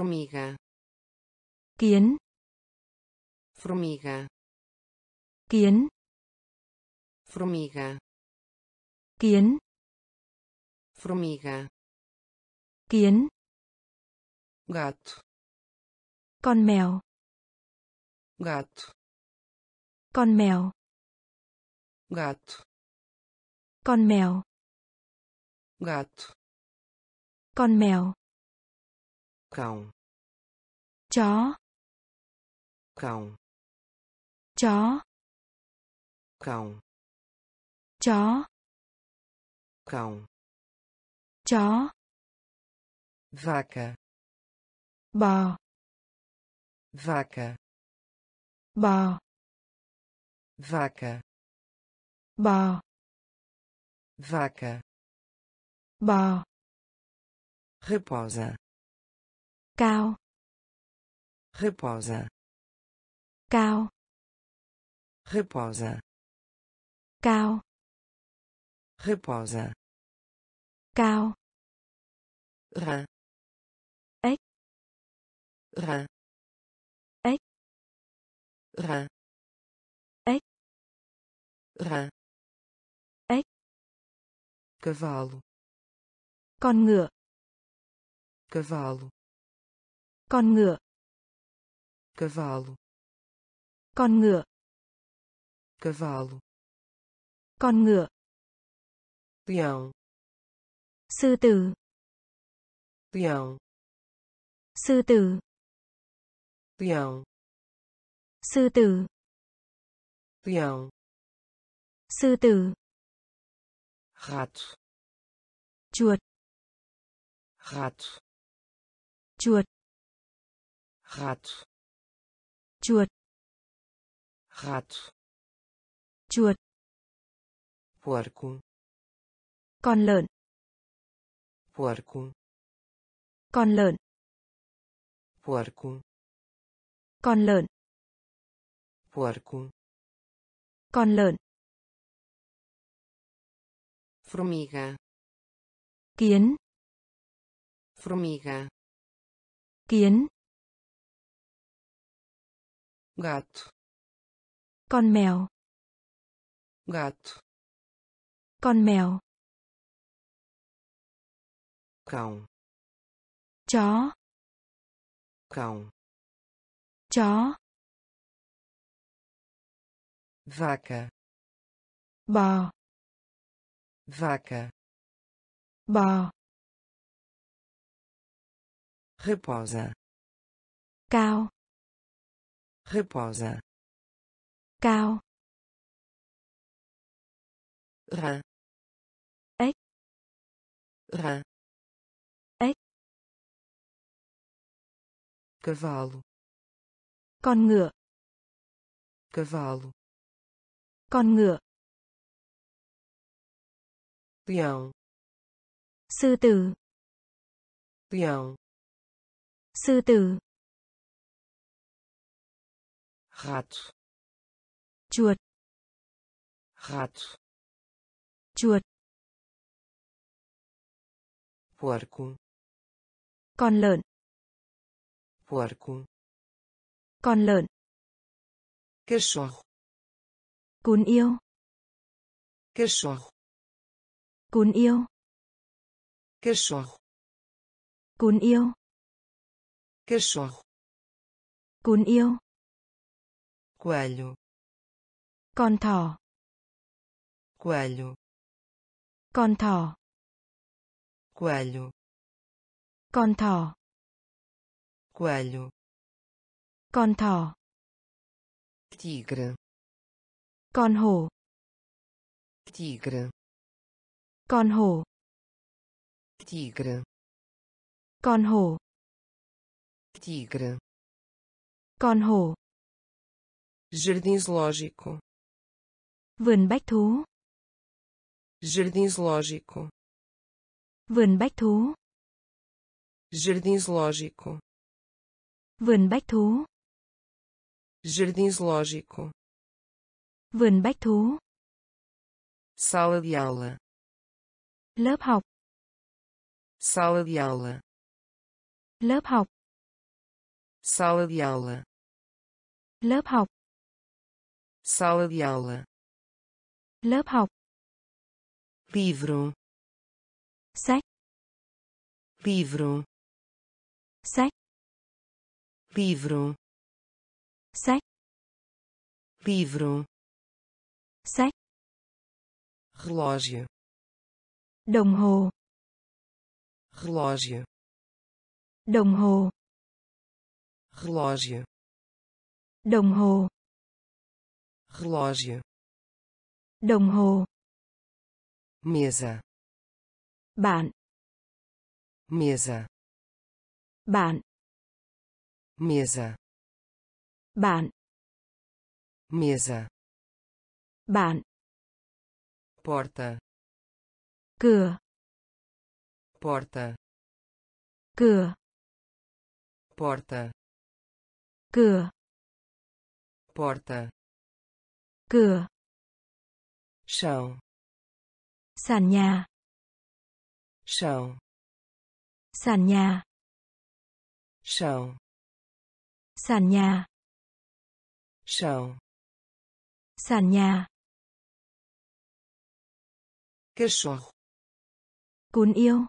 Formiga. Kiến. Formiga. Kiến. Formiga. Kiến. Formiga. Kiến. Gato. Con mèo. Gato. Con mèo. Gato. Con mèo. Gato. Con mèo. Cão. Chó. Cão. Chó. Cão. Chó. Cão. Chó. Vaca. Bò. Vaca. Bò. Vaca. Bò. Vaca. Bò. Reposa. Cao. Reposa. Cao. Reposa. Cao. Reposa. Cao. Rã. Ếch. Rã. Ếch. Rã. Ếch. Rã. Ếch. Cavalo. Con ngựa. Cavalo. Con ngựa. Cavalo. Con ngựa. Cavalo. Con ngựa. Leão. Sư tử. Leão. Sư tử. Leão. Sư tử. Leão. Sư tử. Rato. Chuột. Rato. Chuột. Rato. Chuột. Rato. Chuột. Porco. Con lợn. Porco. Con lợn. Porco. Con lợn. Porco. Con lợn. Formiga. Kiến. Formiga. Kiến. Gato. Con mèo. Gato. Con mèo. Cão. Chó. Cão. Chó. Vaca. Bò. Vaca. Bò. Reposa. Cao. Reposa. Cao. Rã. Ếch. Rã. Ếch. Cavalo. Con ngựa. Cavalo. Con ngựa. Leão. Sư tử. Leão. Sư tử. Rato. Chuột. Rato. Chuột. Porco. Con lợn. Porco. Con lợn. Cachorro. Cún yêu. Cachorro. Cún yêu. Cachorro. Cún yêu. Cachorro. Cún yêu. Coelho. Con thỏ. Coelho. Con thỏ. Coelho. Con thỏ. Coelho. Con thỏ. Tigre. Con hổ. Tigre. Con hổ. Tigre. Con hổ. Tigre. Con hổ. Jardim zoológico. Vườn bách thú. Jardim zoológico. Vườn bách thú. Jardim zoológico. Vườn bách thú. Jardim zoológico. Vườn bách thú. Sala de aula. Lớp học. Sala de aula. Lớp học. Sala de aula. Lớp học. Sala de aula. Lớp học. Livro. Sách. Livro. Sách. Livro. Sách. Livro. Sách. Relógio. Đồng hồ. Relógio. Đồng hồ. Relógio. Đồng hồ. Relógio. Đồng hồ. Mesa. Bạn. Mesa. Bạn. Mesa. Bạn. Mesa. Bạn. Porta. Cửa. Porta. Cửa. Porta. Cửa. Porta. Cửa. Chão. Sàn nhà. Chão. Sàn nhà. Chão. Sàn nhà. Chão. Sàn nhà. Cachorro. Cún yêu.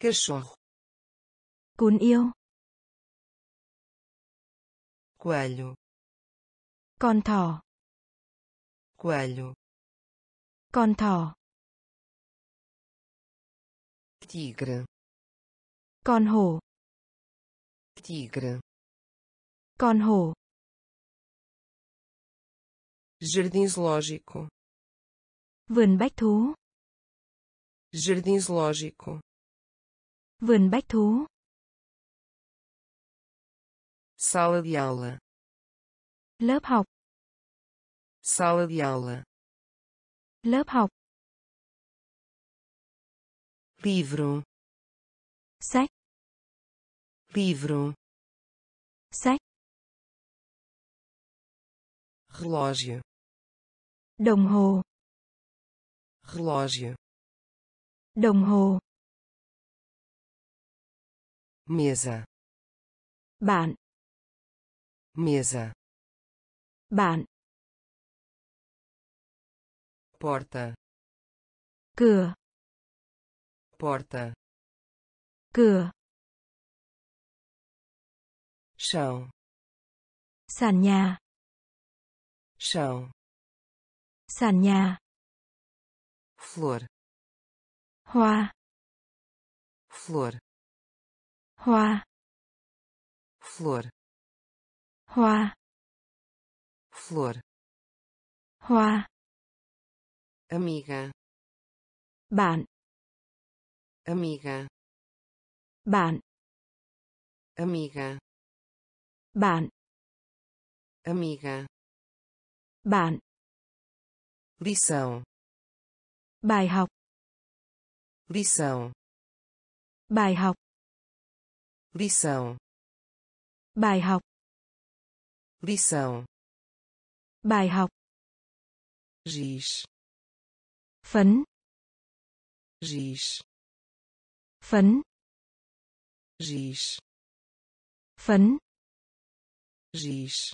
Cachorro. Cún yêu. Coelho. Con thỏ. Coelho. Con thỏ. Tigre. Con hổ. Tigre. Con hổ. Jardim zoológico. Vườn bách thú. Jardim zoológico. Vườn bách thú. Sala de aula. Lớp học. Sala de aula. Lớp học. Livro. Sách. Livro. Sách. Relógio. Đồng hồ. Relógio. Đồng hồ. Mesa. Bạn. Mesa. Bạn. Porta. Cửa. Porta. Cửa. Chão. Sàn nhà. Chão. Sàn nhà. Flor. Hoa. Flor. Hoa. Flor. Hoa. Flor. Hoa. Amiga. Bạn. Amiga. Bạn. Amiga. Bạn. Amiga. Bạn. Lição. Bài học. Lição. Bài học. Lição. Bài học. Lição. Bài học. Giz. Phấn. Giz. Phấn. Giz. Phấn. Giz.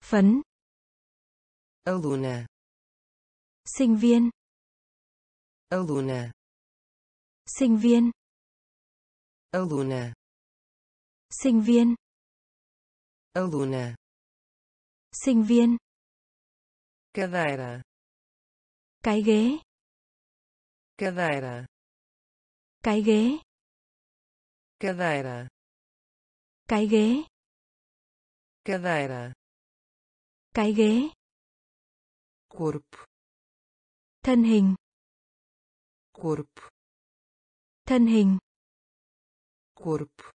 Phấn. Aluna. Sinh viên. Aluna. Sinh viên. Aluna. Sinh viên. Aluna. Sinh viên. Cadeira. Cái ghế. Cadeira. Cái ghế. Cadeira. Cái ghế. Cadeira. Cái ghế. Corpo. Thân hình. Corpo. Thân hình. Corpo.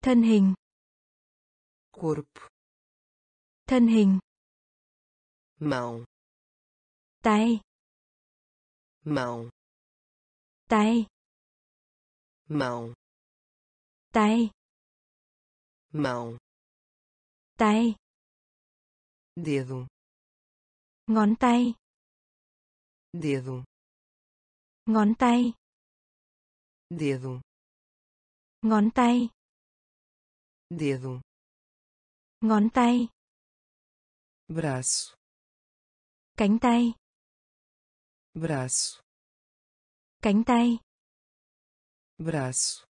Thân hình. Corpo. Thân hình. Mão. Tay. Mão. Tay. Mão. Tay. Mão. Tay. Dedo. Ngón tay. Dedo. Ngón tay. Dedo. Ngón tay. dedo, ngón tay, braço, cánh tay, braço, cánh tay, braço,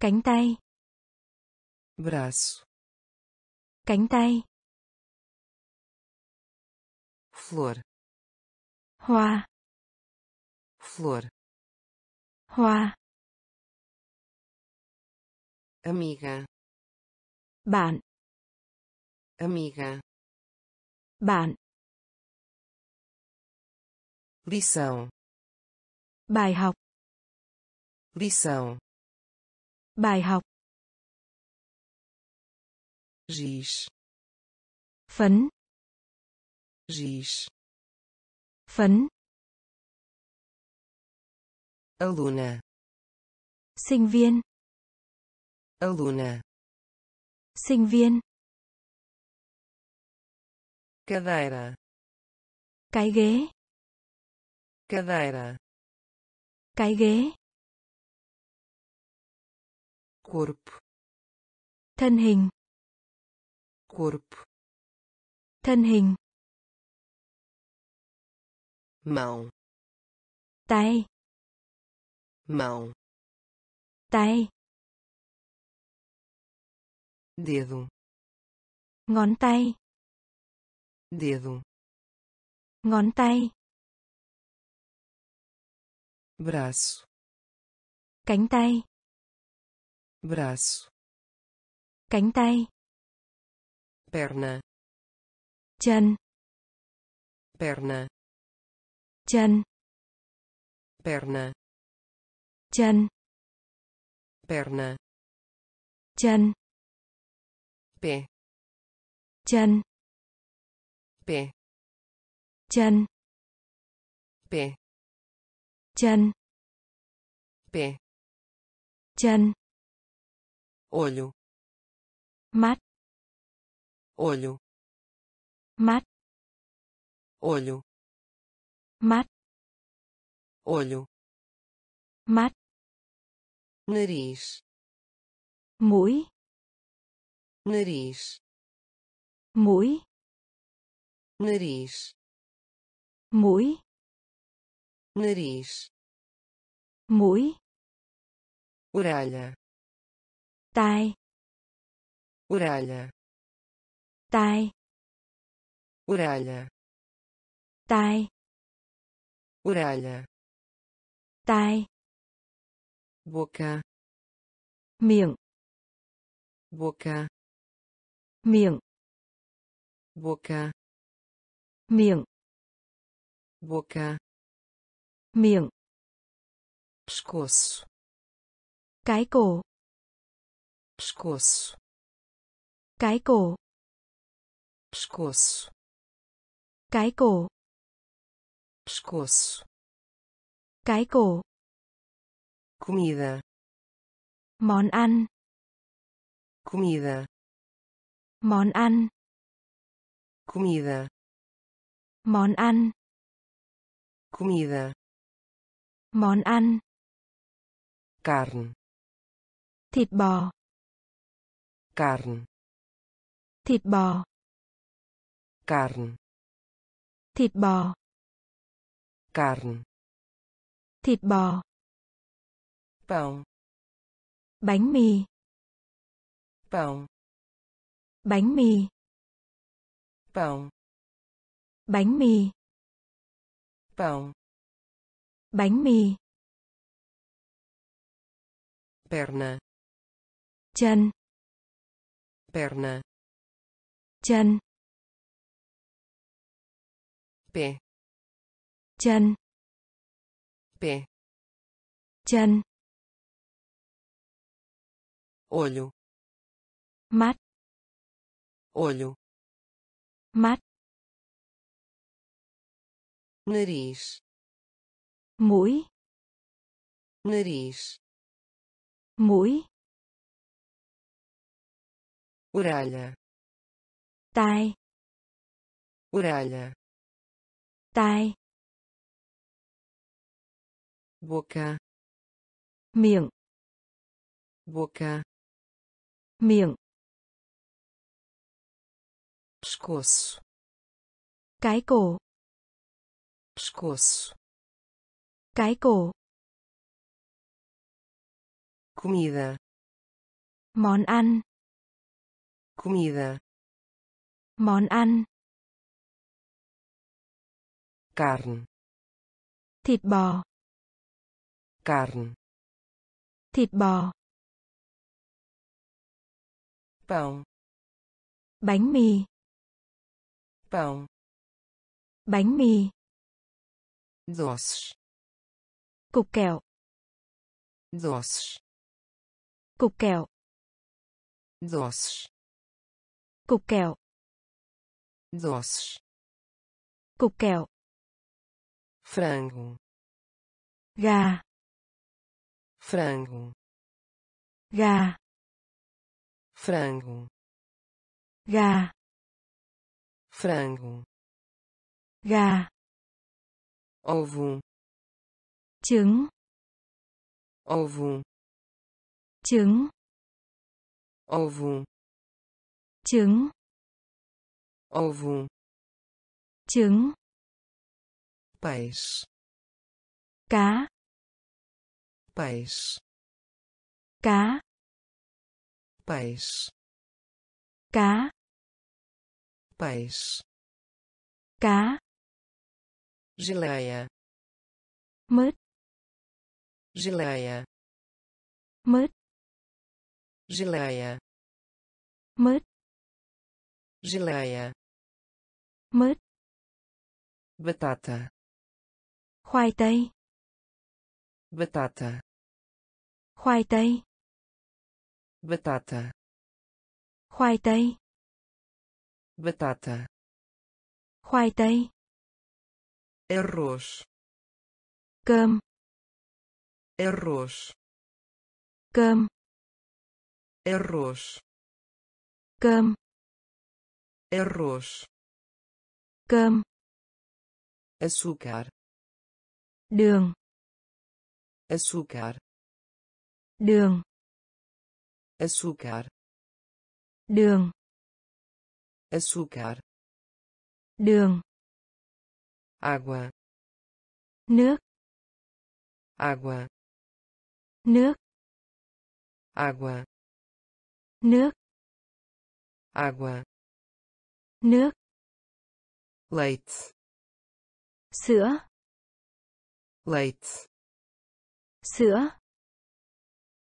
cánh tay, braço, cánh tay, flor, hoa, amiga, bạn, lição, bài học, giz, phấn, aluna, sinh viên, cadeira, cái ghế, corpo, thân hình, mão, tay, dedo, ngón tay, braço, cánh tay, perna, chân, perna, chân, perna, chân, pé, chân, pé, chân, pé, chân, pé, chân, olho, mắt, olho, mắt, olho, mắt, nariz, mũi, nariz, mũi, nariz, mũi, orelha, tai, orelha, tai, orelha, tai, boca, miệng, boca, miệng, boca, miệng, pescoço, cái cổ, pescoço, cái cổ, pescoço, cái cổ, pescoço, cái cổ, comida, món ăn, comida, món ăn, comida, món ăn, carne, thịt bò, carne, thịt bò, carne, thịt bò, carne, thịt bò, pão, bánh mì, pão, bánh mì, pão, bánh mì, pão, bánh mì, perna, chân, pé, chân, olho, mắt, nariz, mũi, orelha, tai, boca, miệng, miệng, pescoço, cái cổ, pescoço, cái cổ, comida, món ăn, comida, món ăn, carne, thịt bò, carne, thịt bò, pão, bánh mì, pão, bánh mì, doces, cục kẹo, doces, cục kẹo, doces, cục kẹo, doces, cục kẹo, frango, gà, frango, gà, frango, gà, frango, gà, ovo, trứng, ovo, trứng, ovo, trứng, ovo, trứng, peixe, cá, peixe, cá, peixe, cá, peixe, cá, geleia, mứt, geleia, mứt, geleia, mứt, geleia, mứt, batata, khoai tây, batata, khoai tây, batata, khoai tây, batata, khoai tây, arroz, cơm, arroz, cơm, arroz, cơm, arroz, cơm, açúcar, đường, açúcar, đường, açúcar, đường, açúcar, đường, água, nước, água, nước, água, nước, água, nước, leite, sữa, leite, sữa,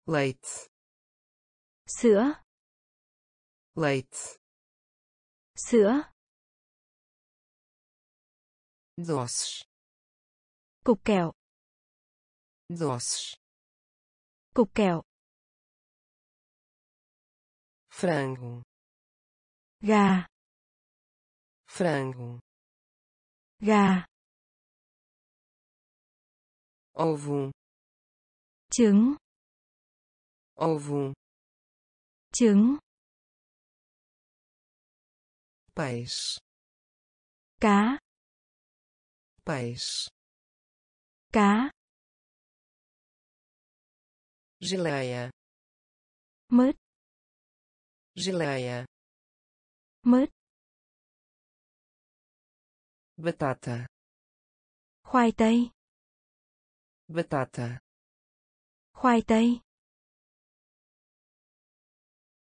leite, sữa, leite, sữa, doces, cục kẹo, doces, cục kẹo, frango, gà, frango, gà, ovo, trứng, ovo, trứng, peixe, cá, peixe, cá, geleia, mứt, batata, khoai tây,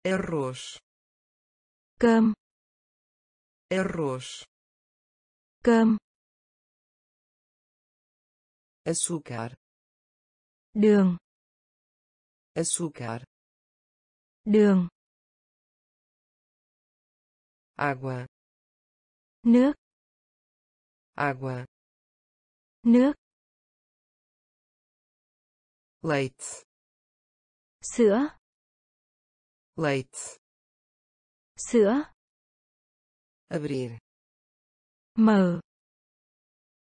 arroz, cơm, açúcar, đường, água, nước, leite, sữa, abrir, mở,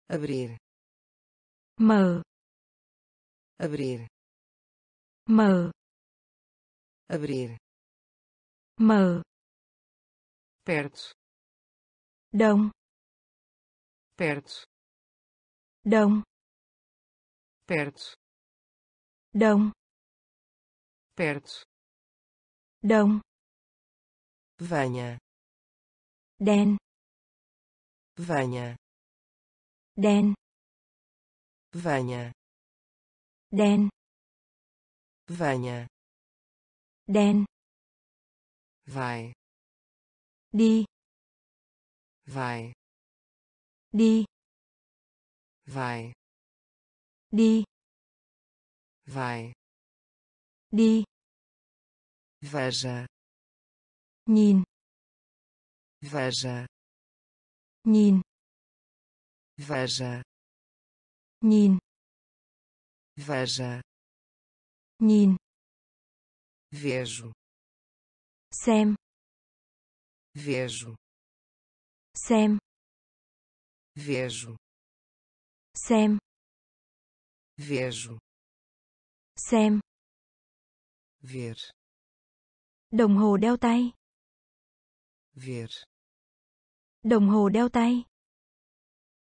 abrir, mở, abrir, mở, perto, đông, perto, đông, Venha. Đen. Venha. Đen. Venha. Đen. Venha. Đen. Vai. Đi. Vai. Đi. Vai. Đi. Vai. Đi. Veja. Nhìn. Veja. Nhìn. Veja. Nhìn. Veja. Nhìn. Vejo. Xem. Vejo. Xem. Vejo. Xem. Vejo. Xem. Ver. Đồng hồ đeo tay. Ver. Đồng hồ đeo tay.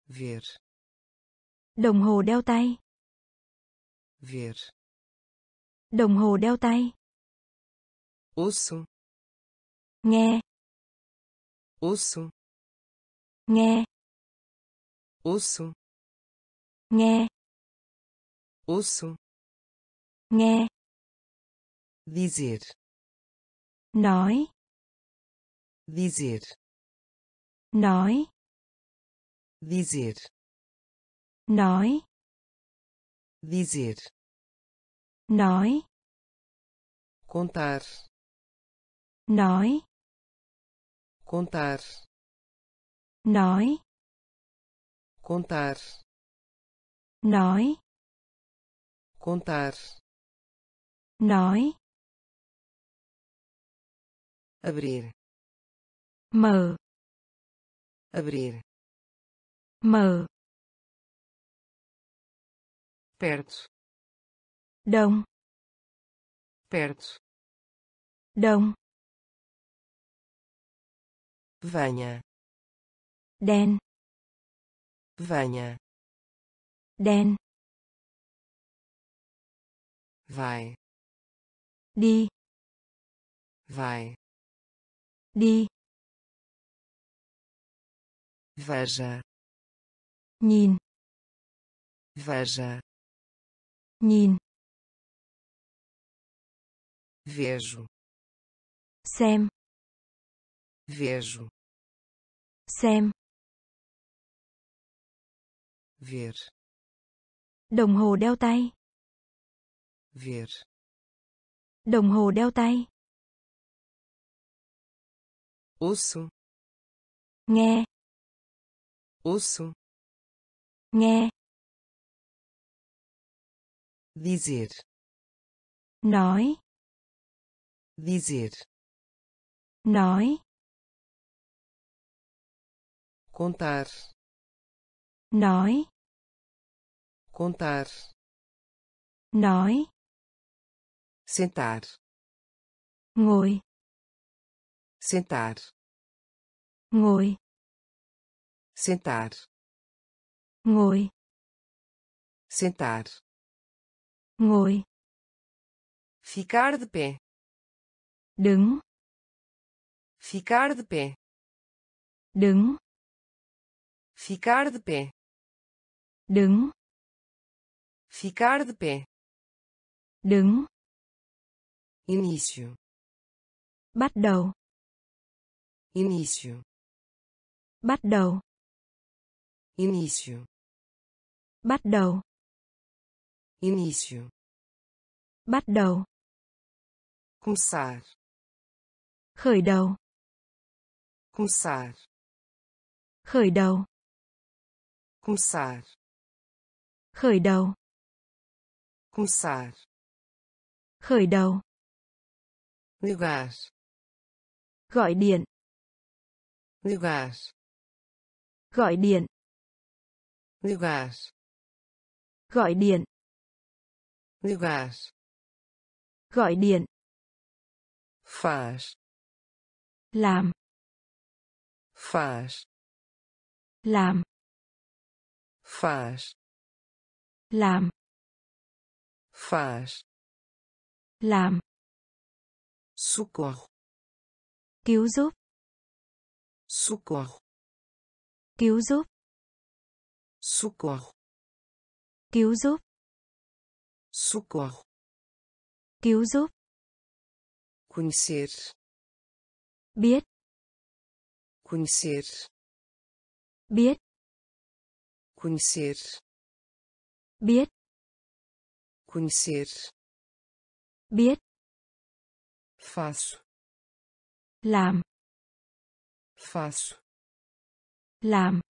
Ver. Đồng hồ đeo tay. Ver. Đồng hồ đeo tay. Ouço. Nghe. Ouço. Nghe. Ouço. Nghe. Ouço. Nghe. Dizer. Nói. Dizer. Nói. Dizer. Nói. Dizer. Nói. Contar. Nói. Contar. Nói. Contar. Nói. Contar. Nói. Abrir. Mở. Abrir. Mở. Perto. Đông. Perto. Đông. Venha. Đen. Venha. Đen. Vai. Đi. Vai. Đi. Veja. Nhìn. Veja. Nhìn. Vejo. Xem. Vejo. Xem. Ver. Đồng hồ đeo tay. Ver. Đồng hồ đeo tay. Ouço. Nghe. Ouço. Nghe. Dizer. Nói. Dizer. Nói. Contar. Nói. Contar. Nói. Sentar. Ngồi. Sentar. Ngồi. Sentar. Ngồi. Sentar. Ngồi. Ficar de pé. Đứng. Ficar de pé. Đứng. Ficar de pé. Đứng. Ficar de pé. Đứng. Início. Bắt đầu. Início. Bắt đầu. Início. Bắt đầu. Início. Bắt đầu. Começar. Khởi đầu. Começar. Khởi đầu. Começar. Khởi đầu. Começar. Khởi đầu. Ligar. Gọi điện. Ligar. Gọi điện. Ligar. Gọi điện. Ligar. Gọi điện. Faz. Làm. Faz. Làm. Faz. Làm. Faz. Làm. Socorro. Cứu giúp. Socorro. Cứu giúp. Socorro. Cứu giúp. Socorro. Cứu giúp. Conhecer. Biết. Conhecer. Biết. Conhecer. Biết. Conhecer. Biết. Faço. Làm. Faço. Làm.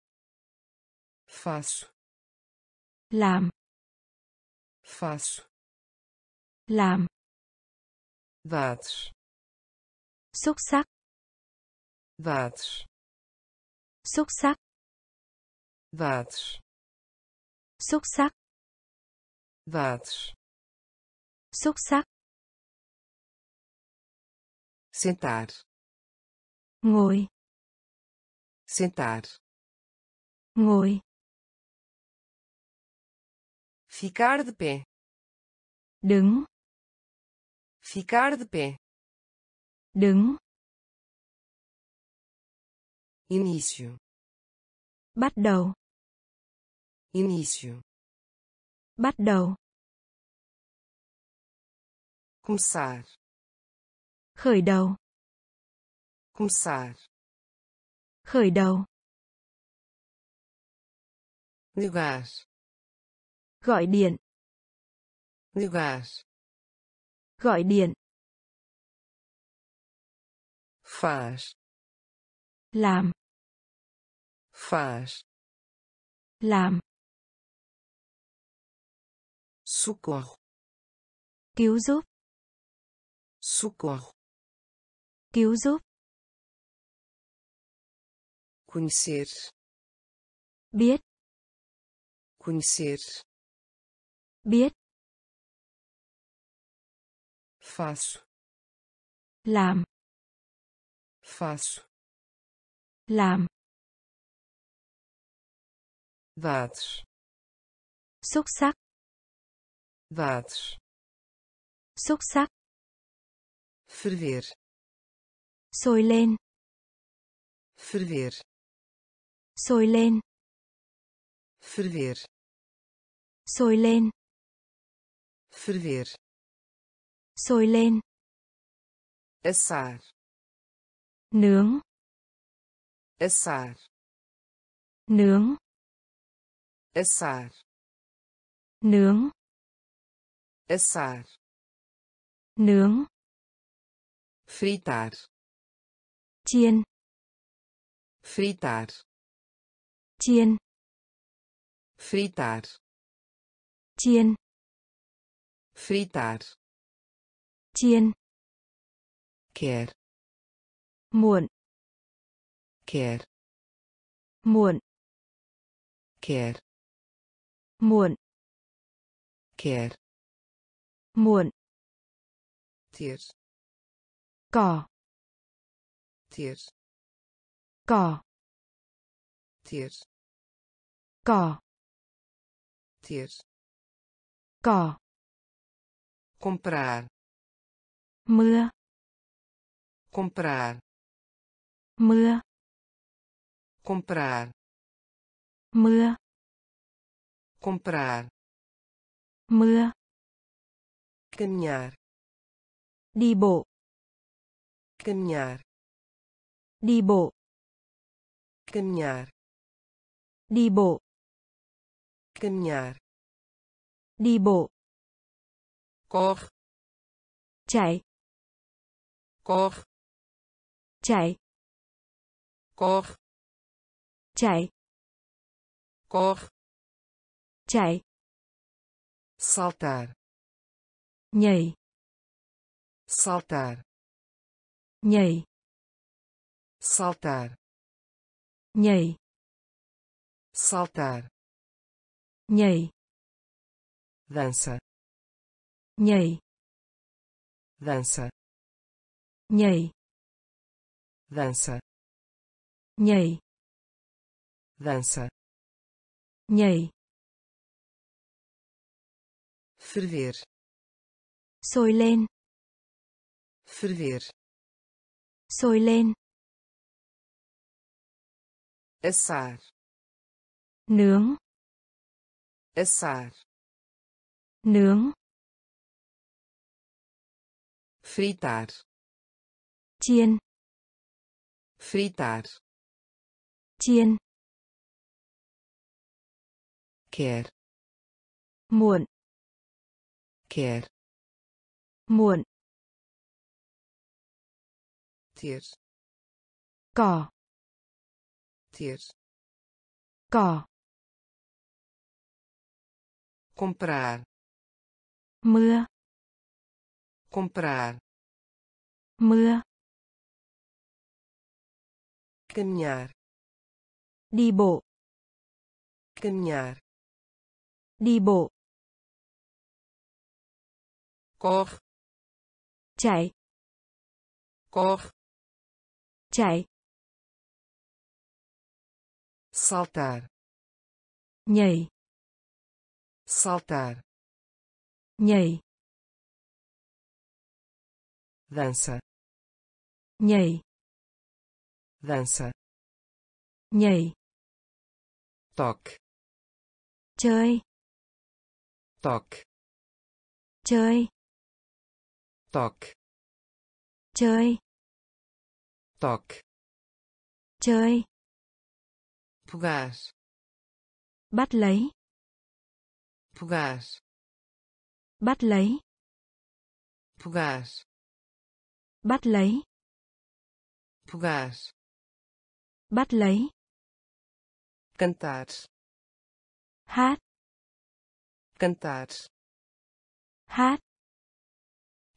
Faço. Làm. Faço. Làm. Dados. Xúc sắc. Dados. Xúc sắc. Dados. Xúc sắc. Dados. Xúc sắc. Sentar. Ngồi. Sentar. Ngồi. Ficar de pé. Đứng. Ficar de pé. Đứng. Início. Bắt đầu. Início. Bắt đầu. Começar. Khởi đầu. Começar. Khởi đầu. Ligar. Gọi điện. Ligar. Gọi điện. Faz. Làm. Faz. Làm. Socorro. Cứu giúp. Socorro. Cứu giúp. Conhecer. Biết. Conhecer. Biết. Faço. Làm. Faço. Làm. Dados. Xúc sắc. Dados. Xúc sắc. Ferver. Sôi lên. Ferver. Sôi lên. Ferver. Sôi lên. Ferver. Sôi lên. Assar. Nướng. Assar. Nướng. Assar. Nướng. Assar. Nướng. Fritar. Chiên. Fritar. Chiên. Fritar. Chiên. Fritar. Chiên. Quer. Muộn. Quer. Muộn. Quer. Muộn. Quer. Muộn. Ter. Cỏ. Ter. Cỏ. Ter. Cỏ. Ter. Cỏ. Comprar. Mưa. Comprar. Mưa. Comprar. Mưa. Comprar. Mưa. Caminhar. Đi bộ. Caminhar. Đi bộ. Caminhar. Đi bộ. Caminhar. Đi bộ. Corre. Chạy. Corre. Chạy. Corre. Chạy. Corre. Chạy. Saltar. Nhảy. Saltar. Nhảy. Saltar. Nhảy. Saltar. Nhảy. Dança. Nhảy. Dança. Nhảy. Dança. Nhảy. Dança. Nhảy. Ferver. Sôi lên. Ferver. Sôi lên. Assar. Nướng. Assar. Nướng. Fritar. Chiên. Fritar. Chiên. Quer. Muộn. Quer. Muộn. Tier. Cỏ. Tier. Cỏ. Comprar. Mưa. Comprar. Mưa. Caminhar. Đi bộ. Caminhar. Đi bộ. Corre. Chạy. Corre. Chạy. Saltar. Nhảy. Saltar. Nhảy. Dança. Nhảy. Dança. Nhảy. Toque. Chơi. Toque. Chơi. Toque. Chơi. Toque. Chơi. Pegar. Bắt lấy. Pegar. Bắt lấy. Pegar. Bắt lấy. Pegar. Bắt lấy. Cantar. Hát. Cantar. Hát.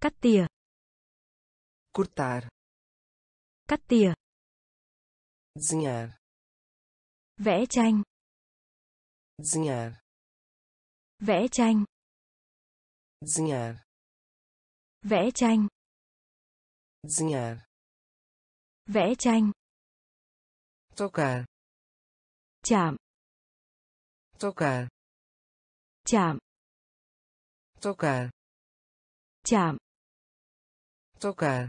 Cắt tỉa. Cortar. Cắt tỉa. Desenhar. Vẽ tranh. Desenhar. Vẽ tranh. Desenhar. Vẽ tranh. Desenhar. Vẽ tranh. Tocar. Chạm. Tocar. Chạm. Tocar. Chạm. Tocar.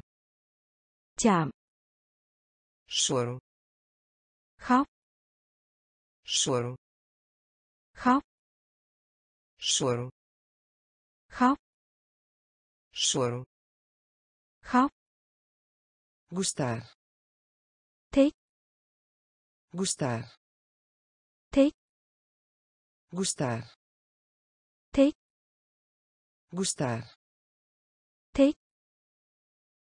Chạm. Choro. Khóc. Choro. Khóc. Choro. Khóc. Choro. Khóc. Gostar. Thích. Gostar. Thích. Gostar. Thích. Gostar. Thích.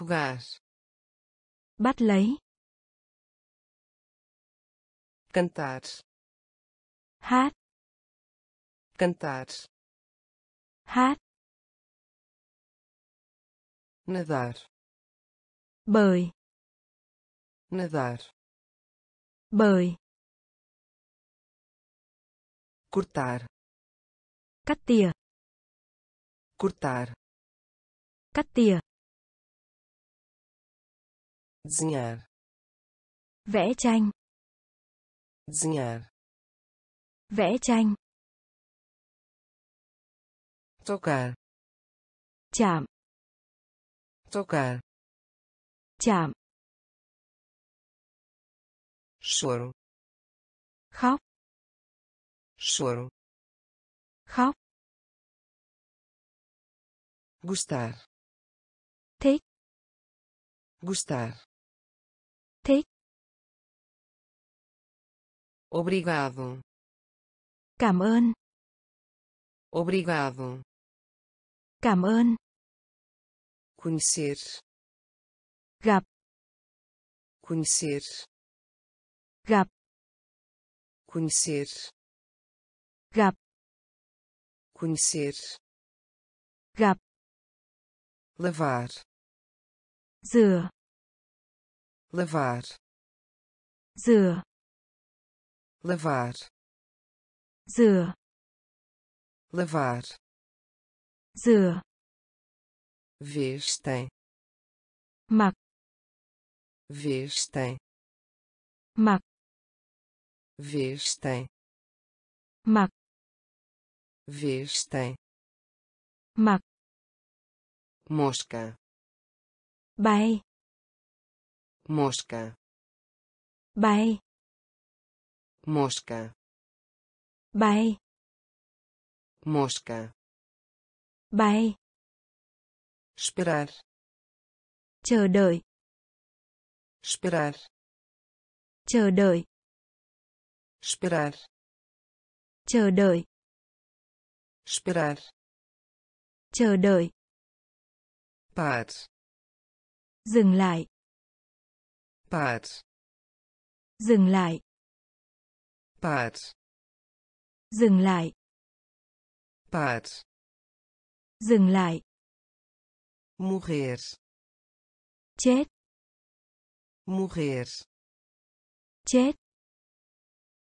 Pegar. Bắt lấy. Cantar. Hát. Cantar. Hát. Nadar. Bơi. Nadar. Bơi. Cortar. Cắt tỉa. Cortar. Cắt tỉa. Desenhar. Vẽ tranh. Desenhar. Vẽ tranh. Tocar. Chạm. Tocar. Chạm. Choro. Khóc. Choro. Khóc. Gostar. Thích. gostar, thích, obrigado, cảm ơn, obrigado, cảm ơn, conhecer, gặp, conhecer, gặp, conhecer, gặp, conhecer, gặp, lavar, rửa, lavar, rửa, lavar, rửa, lavar, rửa, vestem, mặc, vestem, mặc, vestem, mặc, vestem, mặc, mosca, bay, mosca, bay, mosca, bay, mosca, bay, esperar, chờ đợi, esperar, chờ đợi, esperar, chờ đợi, esperar, chờ đợi, par, dừng lại, par, dừng lại, par, dừng lại, par, dừng lại, morrer, chết, morrer, chết,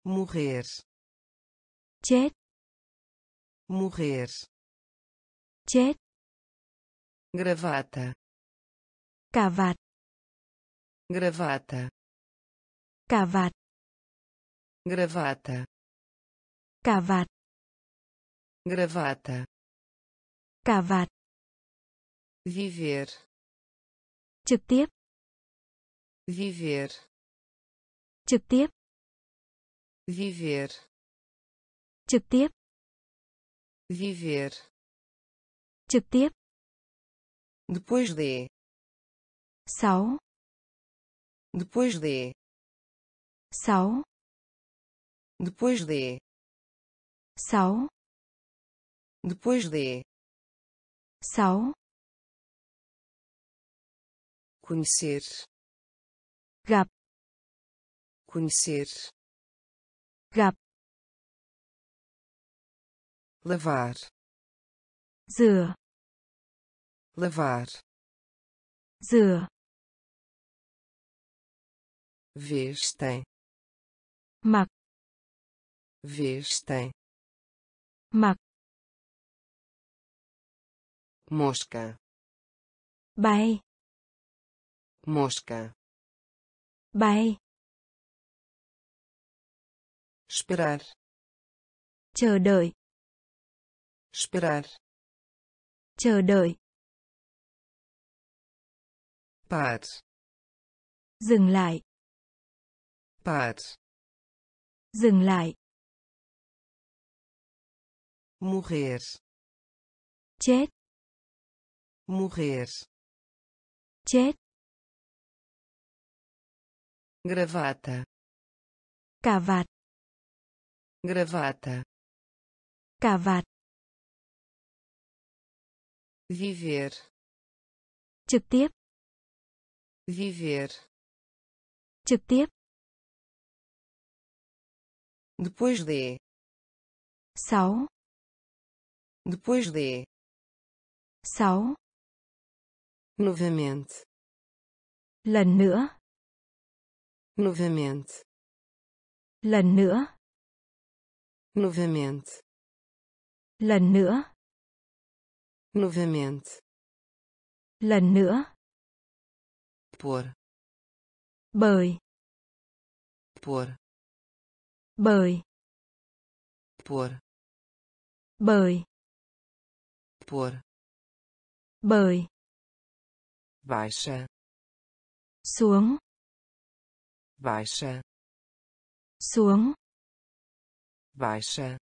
morrer, chết, morrer, chết, gravata, cà vạt, gravata, cà vạt, gravata, cà vạt, gravata, cà vạt, viver, trực tiếp, viver, trực tiếp, viver, trực tiếp, viver, trực tiếp, depois de, sáu, depois de, sáu, depois de, sáu, depois de, sáu, conhecer, gặp, lavar, rửa, vestem, mặc, mosca, bay, esperar, chờ đợi, par, dừng lại, morrer, chết, gravata, cà vạt, viver, trực tiếp, depois de, sáu, novamente, lần nữa, novamente, lần nữa, novamente, lần nữa, novamente, lần nữa, por, bởi, baixa, xuống, baixa, xuống, baixa,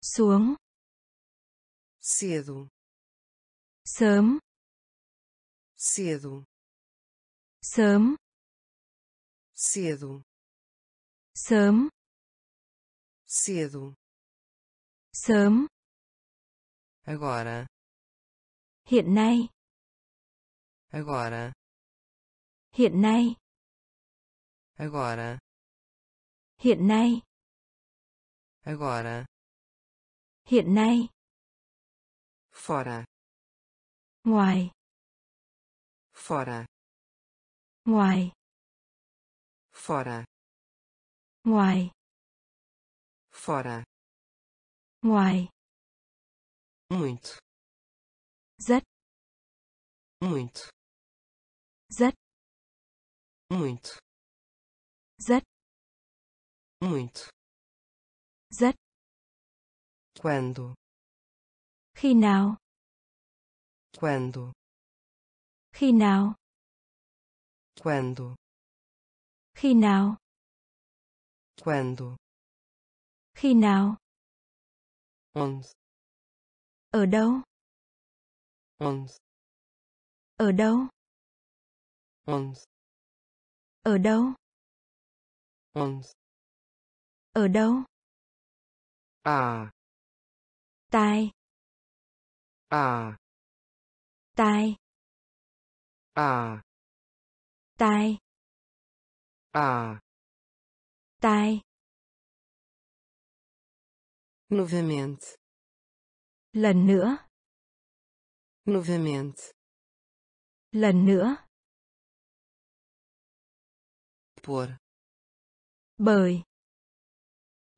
xuống, cedo, Sớm. Cedo. Sớm. Cedo. Sớm. Cedo. Sớm. Agora. Hiện nay. Agora. Hiện nay. Agora. Hiện nay. Agora. Hiện nay. Fora. Ngoài. Fora. Ngoài. Fora. Ngoài. Fora. Ngoài. Muito. Rất. Muito. Rất. Muito. Rất. Muito. Rất. Quando. Khi nào. Quando. Khi nào. Quando. Khi nào. Quando. Khi nào. Onde. Ở đâu. Onde. Ở đâu. Onde. Ở đâu. Onde. Ở đâu. À. Tai. À. Tai. À. Tai. À. Tai. Novamente. Lần nữa. Novamente. Lần nữa. Por. Bởi.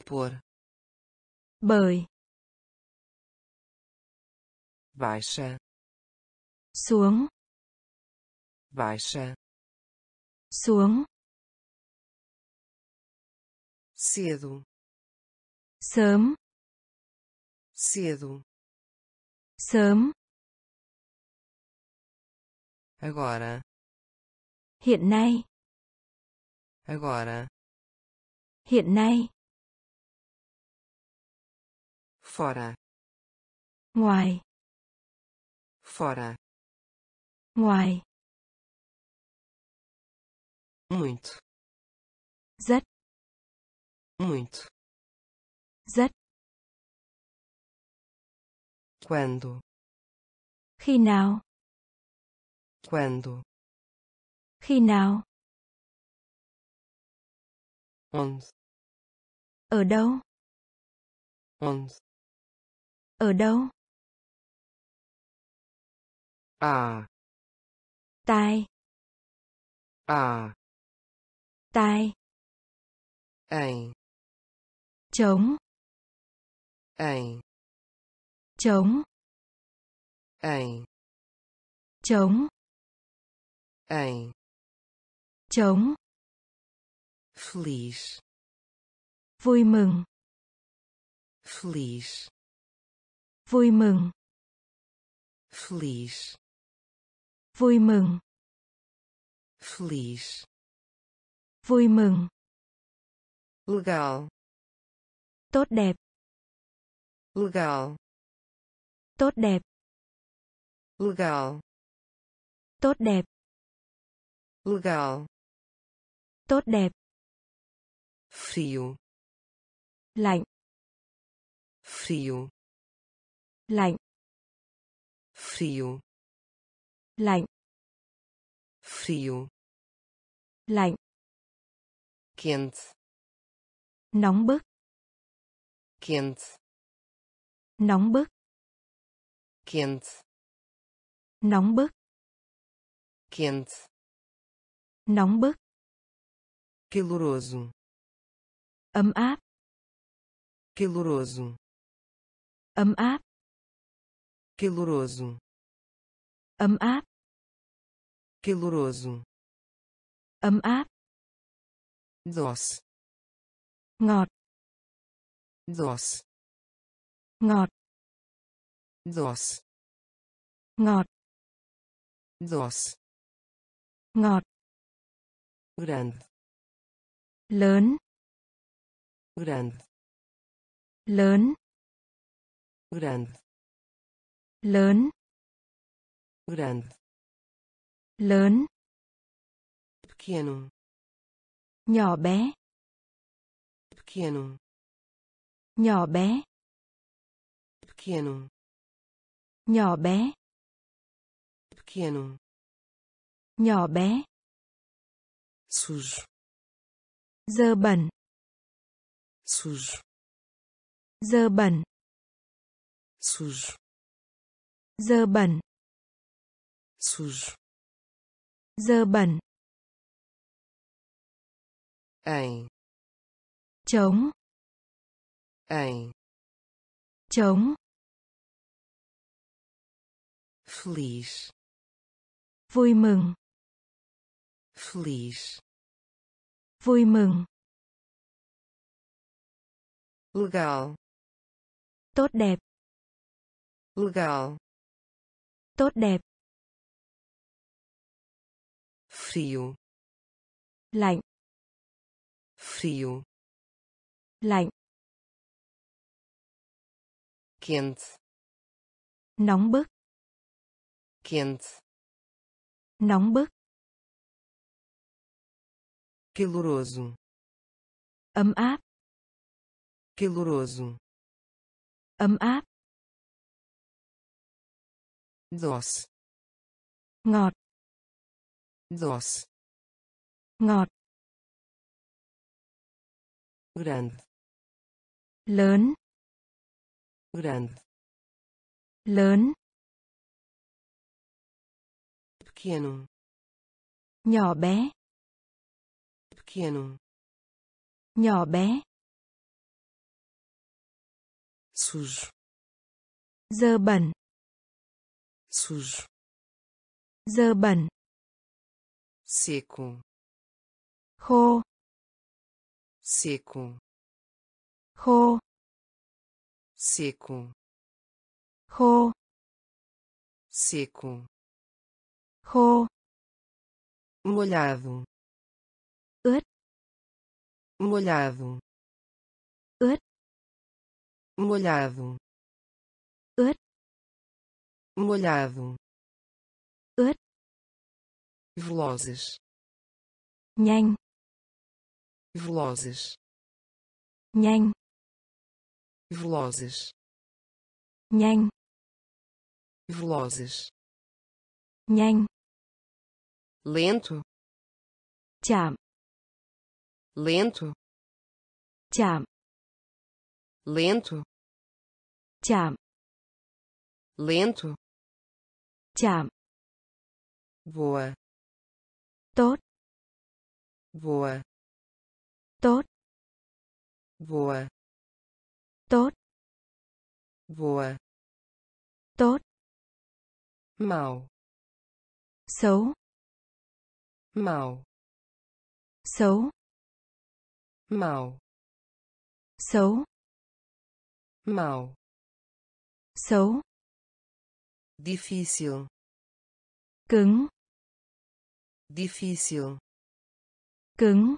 Por. Bởi. Baixa. Xuống. Baixa. Xuống. Cedo. Sớm. Cedo. Sớm. Agora. Hiện nay. Agora. Hiện nay. Fora. Ngoài. Fora. Ngoài. Muito. Rất. Muito. Rất. Quando. Khi nào. Quando. Khi nào. Onde. Ở đâu. Onde. Ở đâu. À. Tai. À. Tai. Em. Trống. Em. Trống. Em. Trống. Em. Trống. Feliz. Vui mừng. Feliz. Vui mừng. Feliz. Vui mừng. Feliz. Vui mừng. Legal. Tốt đẹp. Legal. Tốt đẹp. Legal. Tốt đẹp. Legal. Tốt đẹp. Frio. Lạnh. Frio. Lạnh. Frio. Lạnh. Frio. Lạnh. Quente. Nóng bức. Quente. Nóng bức. Quente. Nóng bức. Quente. Nóng bức. Caloroso. Ấm áp. Caloroso. Ấm áp. Caloroso. Ấm áp. Caloroso. Ấm áp. Doce. Ngọt. Doce. Ngọt. Doce. Ngọt. Doce. Ngọt. Grande. Lớn. Grande. Lớn. Grande. Lớn. grande, lớn, pequeno, nhỏ bé, pequeno, nhỏ bé, pequeno, nhỏ bé, pequeno, nhỏ bé, sujo, dơ bẩn, sujo, dơ bẩn, sujo, dơ bẩn, sujo, dơ bẩn, em, trống, em, trống, feliz, vui mừng, legal, tốt đẹp, frio, lạnh, quente, nóng bức, caloroso, ấm áp, doce, ngọt, grande, lớn, pequeno, nhỏ bé, sujo, dơ bẩn, seco, khô, seco, khô, seco, khô, molhado, ướt, molhado, ướt, molhado, ướt, velozes, nhanh, velozes, nhanh, velozes, nhanh, lento, chạm, lento, chạm, boa, tốt, mau, xấu, difícil, cứng, difícil, cứng,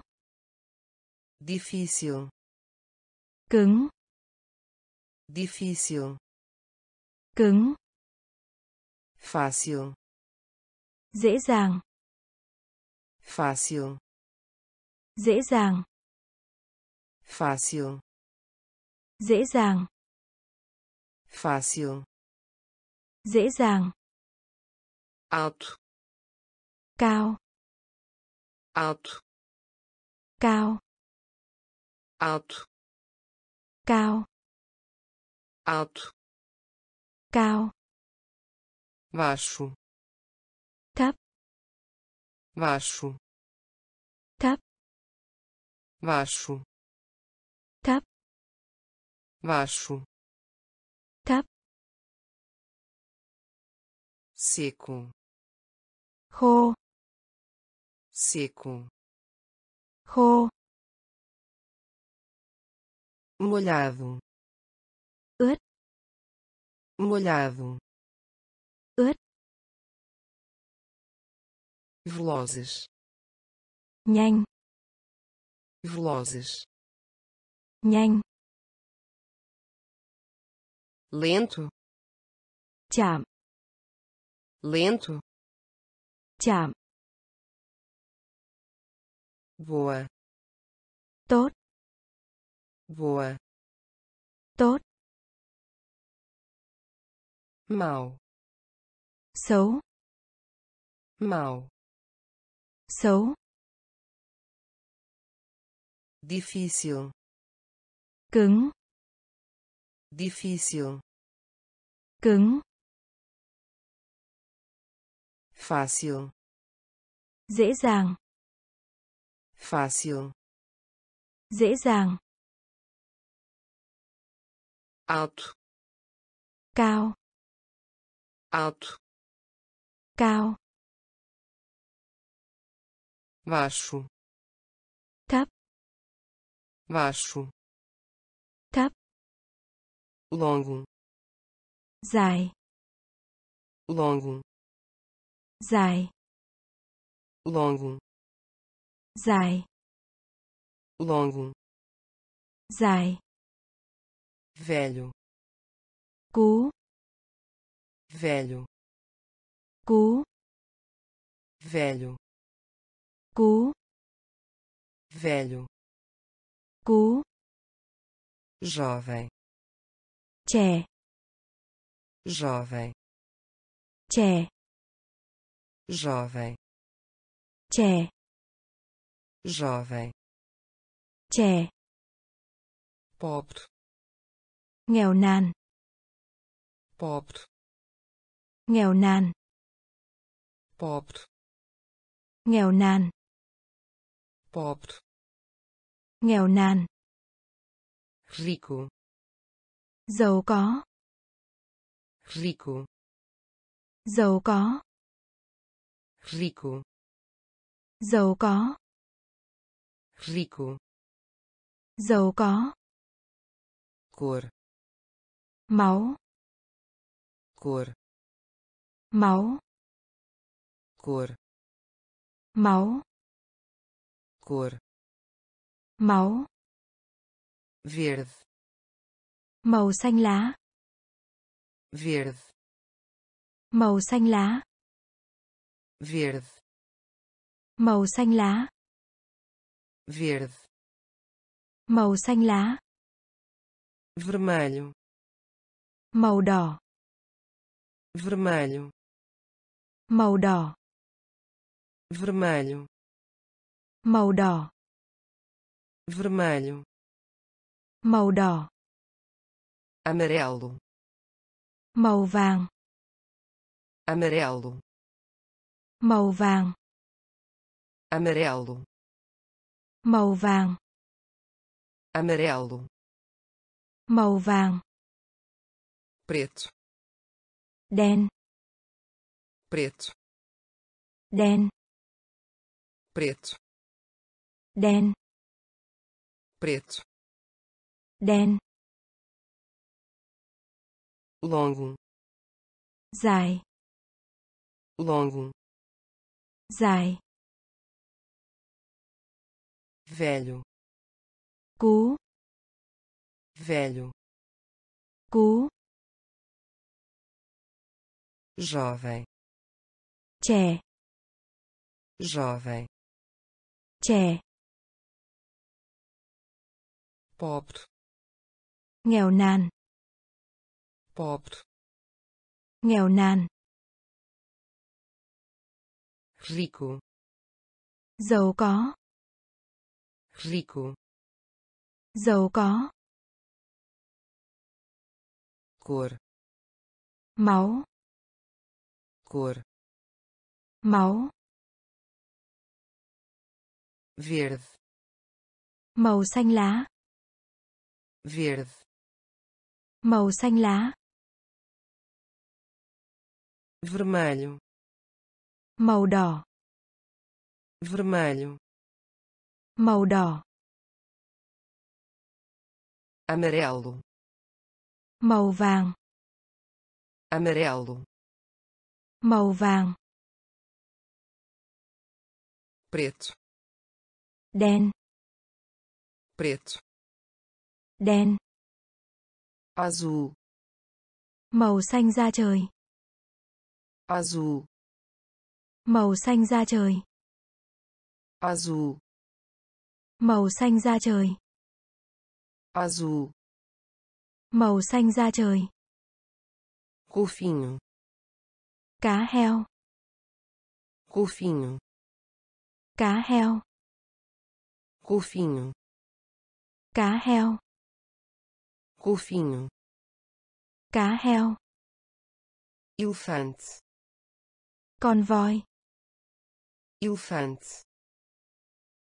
difícil, cứng, fácil, dễ dàng, fácil, dễ dàng, fácil, dễ dàng, alto, cao, baixo, thấp, seco, khô, molhado, ướt, velozes, nhanh, lento, chạm, lento, chạm, voa, tốt, mau, xấu, difícil, cứng, fácil, dễ dàng, alto, cao, baixo, thấp, longo, dài, longo, dài, velho, cũ, velho, cũ, jovem, trẻ, jovem, trẻ, pobre, nghèo nàn, pobre, nghèo nàn, rico, giàu có, rico, giàu có, cor, máu, cor, máu, verde, màu xanh lá, verde, màu xanh lá, verde, màu xanh lá, vermelho, màu đỏ, vermelho, màu đỏ, vermelho, màu đỏ, vermelho, màu đỏ, amarelo, màu vàng, amarelo, màu vàng, amarelo, màu vàng, amarelo, màu vàng, preto, đen, longo, dài, velho, cũ, jovem, trẻ, pobre, nghèo nàn, rico, giàu có, cor, máu, verde, màu xanh lá, vermelho, màu đỏ, amarelo, màu vàng, amarelo, màu vàng, preto, đen, azul, màu xanh da trời, Azul. Màu xanh da trời. Azul. Màu xanh da trời. Azul. Màu xanh da trời. Golfinho. Cá heo. Golfinho. Cá heo. Golfinho. Cá heo. Golfinho. Cá heo. Elefante. Con voi. Elefante.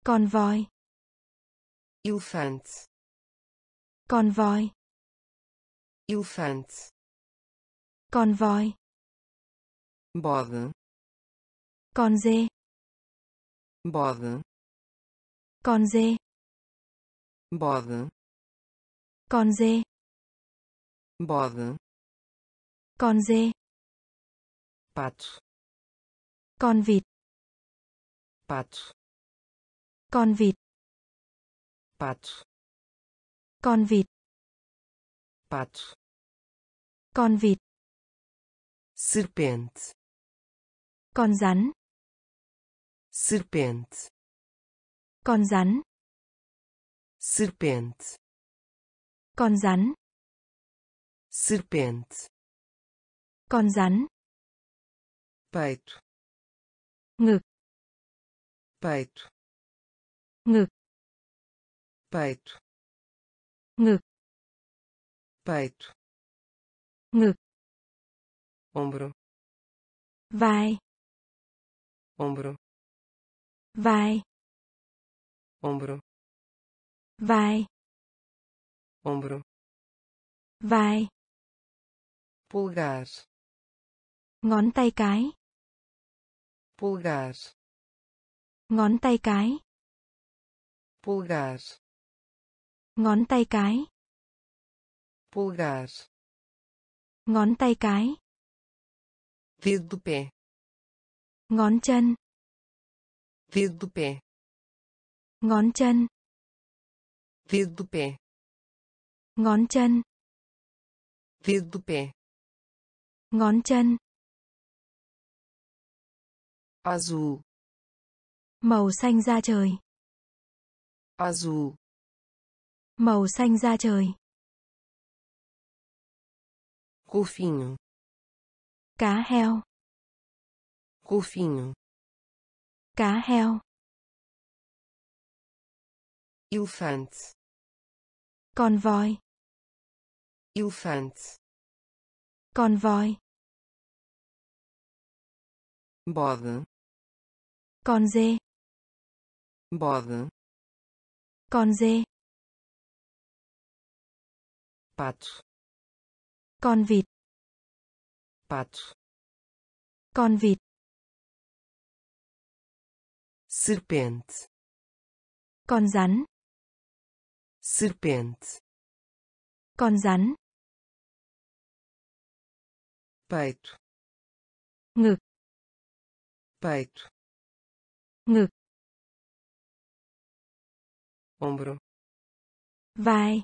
Con voi. Elefante. Con voi. Elefante. Con voi. Bode. Con dê. Bode. Con dê. Bode. Con dê. Bode. Con dê. Pato. Con vịt. Pato. Con vịt. Pato. Con vịt. Pato. Con vịt. Serpente. Con rắn. Serpente. Con rắn. Serpente. Con rắn. Serpente. Con rắn. Peito. Ngực. Peito. Ngực. Peito. Ngực. Peito. Ngực. Ombro. Vai. Ombro. Vai. Ombro. Vai. Ombro. Vai. Pulgar. Ngón tay cái. Pulgar. Ngón tay cái. Pulgar. Ngón tay cái. Pulgar. Ngón tay cái. Dedo do pé. Ngón chân. Dedo do pé. Ngón chân. Dedo do pé. Ngón chân. Dedo do pé. Ngón chân. Azul. Màu xanh da trời. Azul. Màu xanh da trời. Golfinho. Cá heo. Golfinho. Cá heo. Elefante. Con voi. Elefante. Con voi. Bode. Con dê. Bode. Con dê. Pato. Con vịt. Pato. Con vịt. Serpente. Con rắn. Serpente. Con rắn. Peito. Ngực. Peito. Ngực. Ombro. Vai.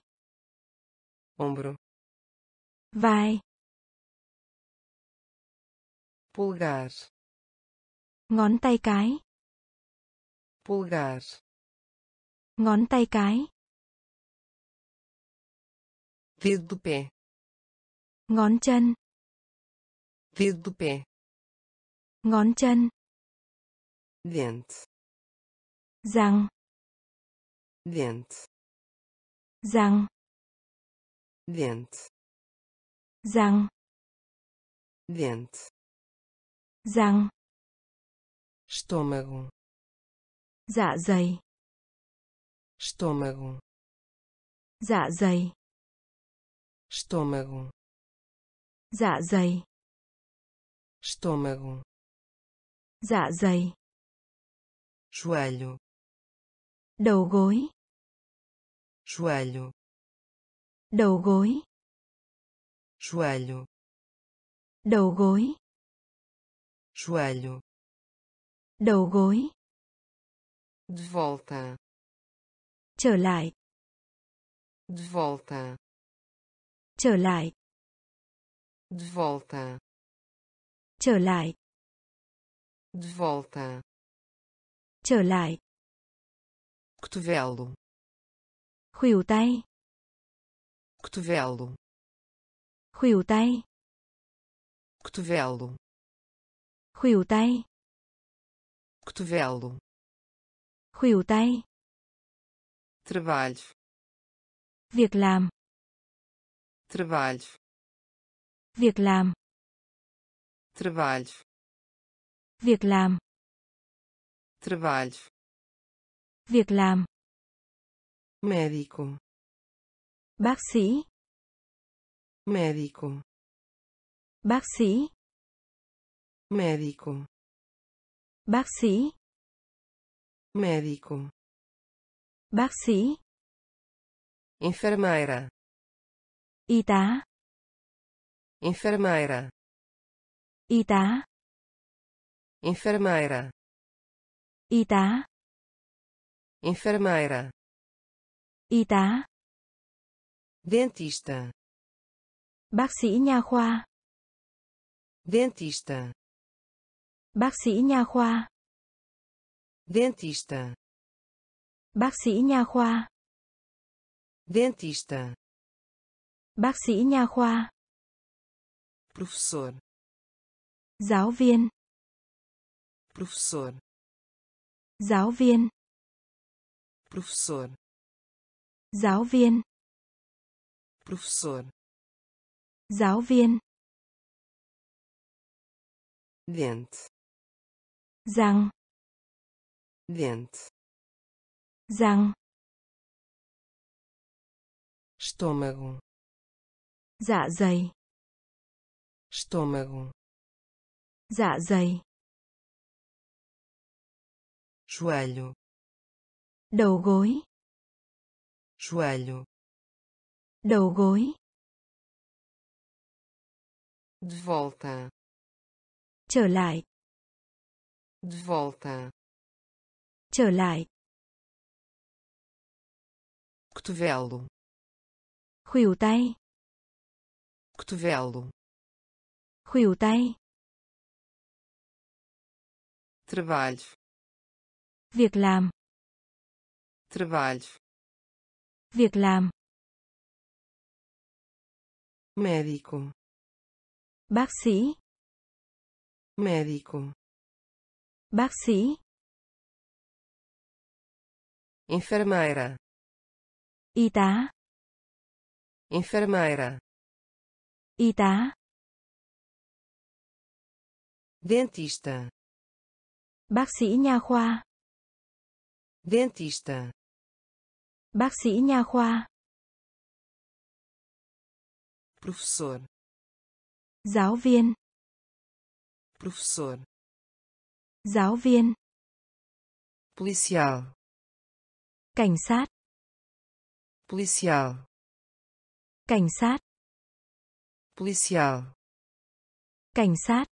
Ombro. Vai. Pulgar. Ngón tay cái. Pulgar. Ngón tay cái. Dedo do pé. Ngón chân. Dedo do pé. Ngón chân. Dente. Răng. Dente. Răng. Dente. Răng. Dente. Răng. Estômago. Dạ dày. Estômago. Dạ dày. Estômago. Dạ dày. Estômago. Dạ dày. Joelho. Đầu gối. Joelho. Đầu gối. Joelho. Đầu gối. Joelho. Đầu gối. De volta. Trở lại. De volta. Trở lại. De volta. Trở lại. De volta. Trở lại. Cotovelo. Khuỷu tay. Cotovelo. Khuỷu tay. Cotovelo. Khuỷu tay. Cotovelo. Khuỷu tay. Trabalho. Việc làm. Trabalho. Việc làm. Trabalho. Việc làm. Trabalho. Việc làm. Médico. Bác sĩ. Médico. Bác sĩ. Médico. Bác sĩ. Médico. Bác sĩ. Enfermeira. Y tá. Enfermeira. Y tá. Enfermeira. Y tá. Enfermeira. Y tá. Dentista. Bác sĩ nha khoa. Dentista. Bác sĩ nha khoa. Dentista. Bác sĩ nha khoa. Dentista. Bác sĩ nha khoa. Professor. Giáo viên. Professor. Giáo viên. Professor. Giáo viên. Professor. Giáo viên. Dente. Răng. Dente. Răng. Estômago. Dạ dày. Estômago. Dạ dày. Joelho. Đầu gối. Joelho. Đầu gối. De volta. Trở lại. De volta. Trở lại. Cotovelo. Khuỷu tay. Cotovelo. Khuỷu tay. Trabalho. Việc làm. Trabalho. Việc làm. Médico. Bác sĩ. Médico. Bác sĩ. Enfermeira. Y tá. Enfermeira. Y tá. Dentista. Bác sĩ nha khoa. Dentista. Bác sĩ nha khoa. Professor. Giáo viên. Professor. Giáo viên. Policial. Cảnh sát. Policial. Cảnh sát. Policial. Cảnh sát.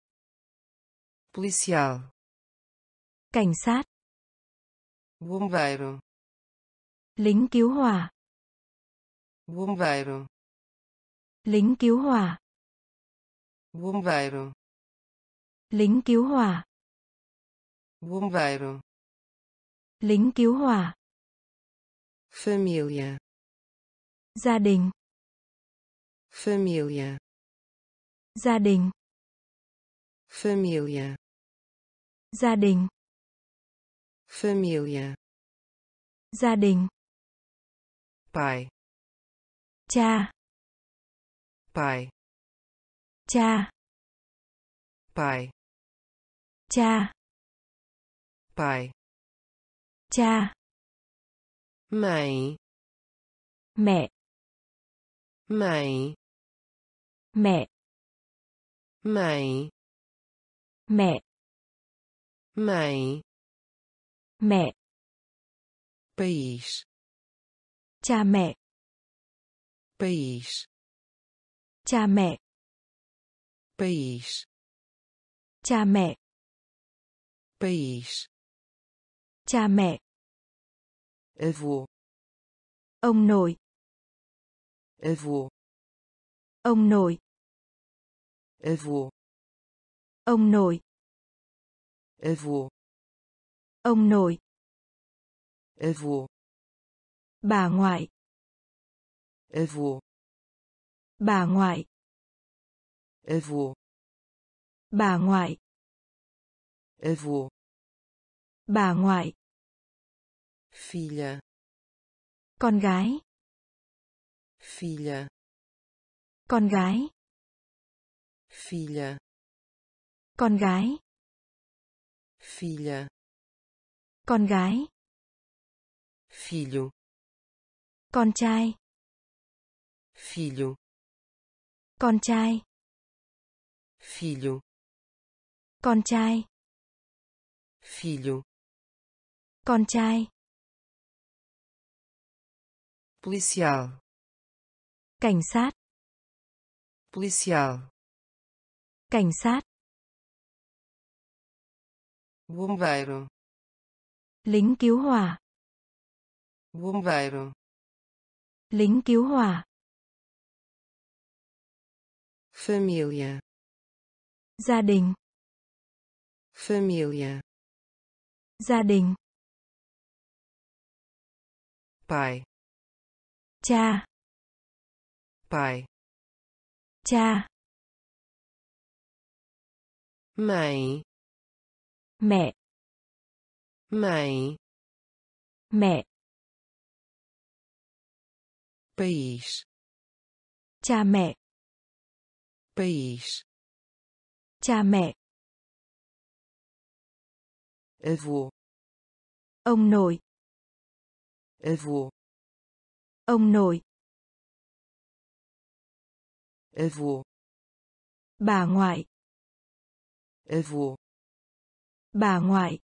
Policial. Cảnh sát. Bombeiro. Lính cứu hỏa. Bombeiro. Lính cứu hỏa. Bombeiro. Lính cứu hỏa. Bombeiro. Lính cứu hỏa. Família. Gia đình. Família. Gia đình. Família. Gia đình. Família. Gia đình. Pai. Cha. Pai. Cha. Pai. Cha. Pai. Cha. Mãe. Mẹ. Mãe. Mẹ. Mãe. Mẹ. Mãe. Mẹ. País. Cha mẹ. País. Cha mẹ. País. Cha mẹ. País. Cha mẹ. Avô. Ông nội. Avô. Ông nội. Avô. Ông nội. Avô. Ông nội. Avô. Bà ngoại. Avô. Bà ngoại. Avô. Bà ngoại. Avô. Bà ngoại. Filha. Con gái. Filha. Con gái. Filha. Con gái. Filha. Con gái. Filho. Con trai. Filho. Con trai. Filho. Con trai. Filho. Con trai. Policial. Cảnh sát. Policial. Cảnh sát. Bombeiro. Lính cứu hỏa. Bombeiro. Lính cứu hỏa. Família. Gia đình. Família. Gia đình. Pai. Cha. Pai. Cha. Mãe. Mẹ. Mãe. Mẹ. País. Cha mẹ. País. Cha mẹ. Avô. Ông nội. Avô. Ông nội. Avô. Bà ngoại. Avô. Bà ngoại.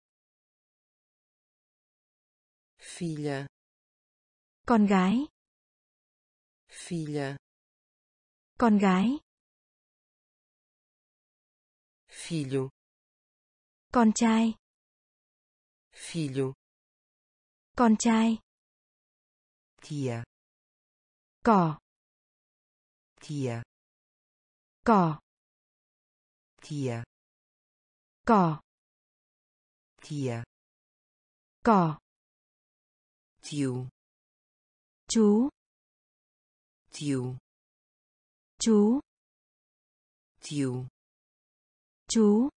Filha. Con gái. Filha. Con gái. Filho. Con trai. Filho. Con trai. Tia. Cỏ. Tia. Cỏ. Tia. Cỏ. Tia. Cỏ. Tio. Chú. Tio. Chú. Tio. Chú.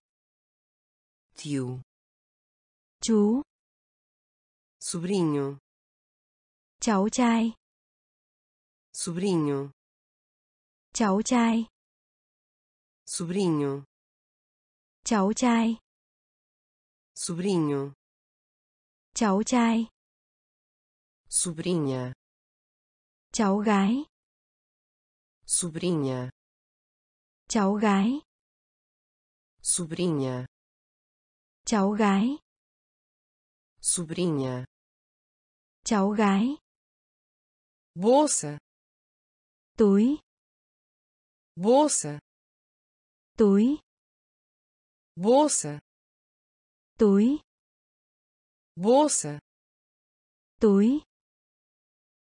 Tio. Chú. Sobrinho. Cháu trai. Sobrinho. Cháu trai. Sobrinho. Cháu trai. Sobrinho. Cháu trai. Sobrinha. Cháu gái. Sobrinha. Cháu gái. Sobrinha. Cháu gái. Sobrinha. Cháu gái. Bolsa. Túi. Bolsa. Túi. Bolsa. Túi. Bolsa. Túi.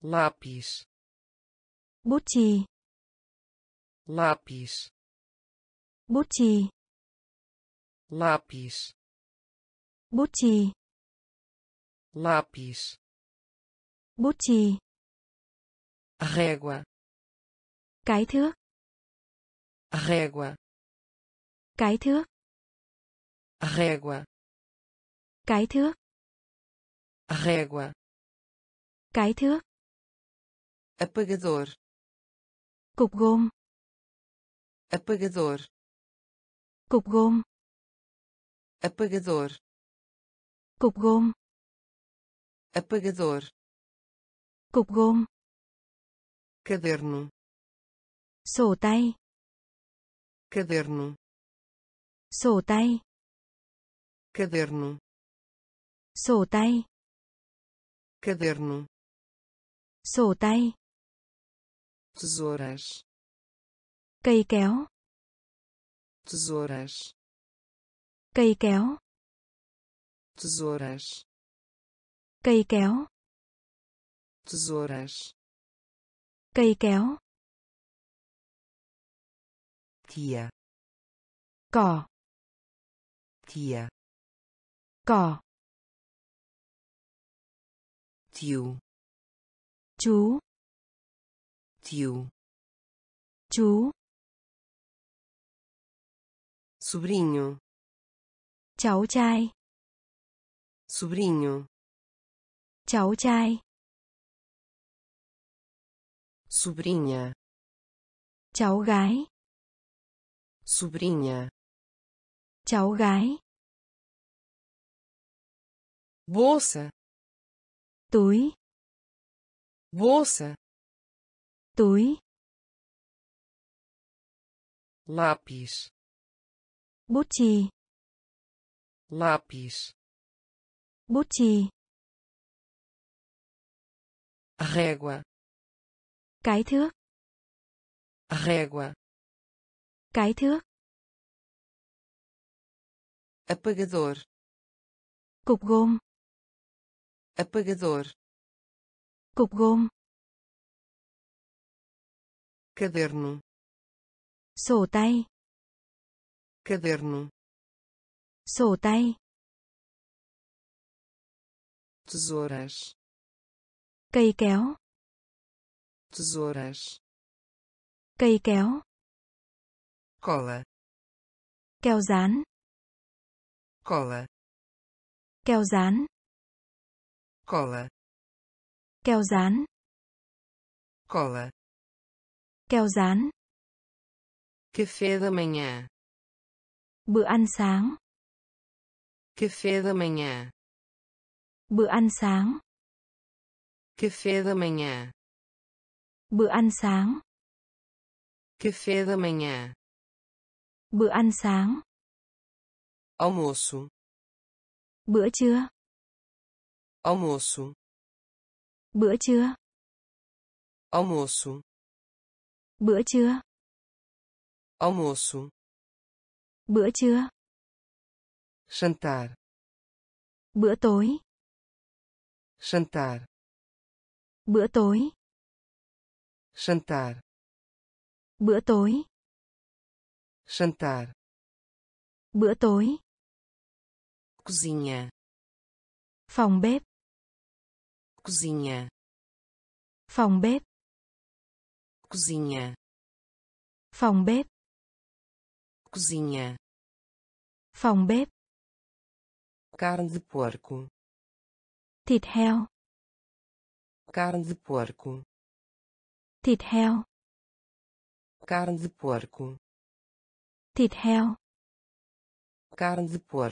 Lápis. Bút chì. Lápis. Bút chì. Lápis. Bút chì. Lápis. Bút chì. Régua. Cái thước. Régua. Cái thước. Régua. Cái thước. Régua. Cái thước. Apagador. Cục gôm. Apagador. Cục gôm. Apagador. Cục gôm. Apagador. Cục gôm. Caderno. Sổ tay. Caderno. Sổ tay. Caderno. Sổ tay. Caderno. Sổ tay. Tesouras. Cây kéo. Tesouras. Cây kéo. Tesouras. Cây kéo. Tesouras. Cây kéo. Tia. Cỏ. tia, cỏ, tio, chú, sobrinho, cháu trai, sobrinha, cháu gái, bolsa, túi, lápis, bút chì, régua, cái thước, apagador, cục gôm, caderno, sổ tay, tesouras, cây kéo, cola, keo dán, cola, keo dán, cola, keo dán, café da manhã, café da manhã, bữa ăn sáng, almoço, bữa trưa, almoço, bữa trưa, almoço, bữa trưa, jantar, bữa tối, jantar, bữa tối, jantar, bữa tối, cozinha, phòng bếp, cozinha, phòng bếp, cozinha, phòng bếp, carne de porco, thịt heo, carne de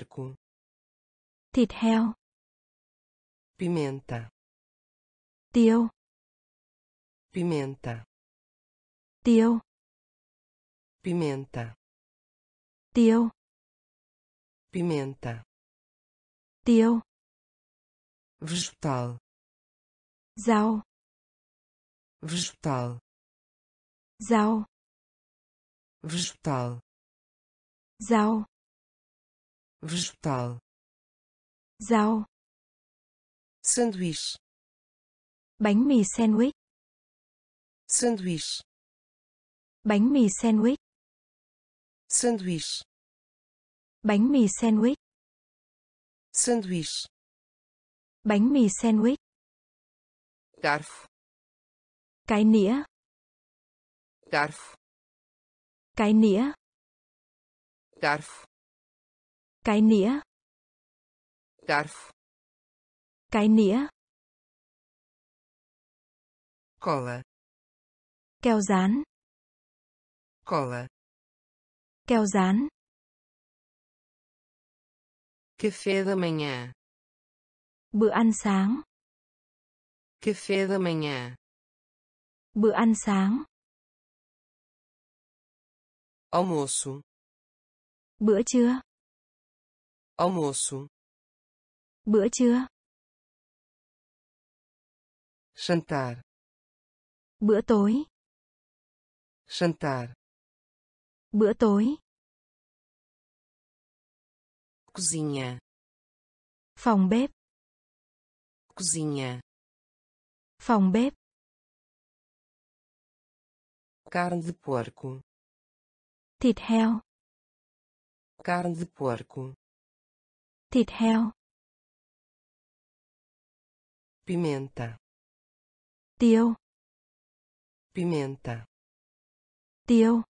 porco, thịt heo, pimenta, tiêu, pimenta, tiêu, pimenta, tiêu, vegetal, rau, vegetal, rau, vegetal, rau, sanduíche, bánh mì sandwich, sanduíche, bánh mì sandwich, sanduíche, bánh mì sandwich, garfo, cái nĩa, cola, keo dán, café da manhã, bữa ăn sáng, almoço, bữa trưa, jantar, bữa tối, cozinha, phòng bếp, carne de porco, Thịt heo. Pimenta. Tiêu. Pimenta. Tiêu.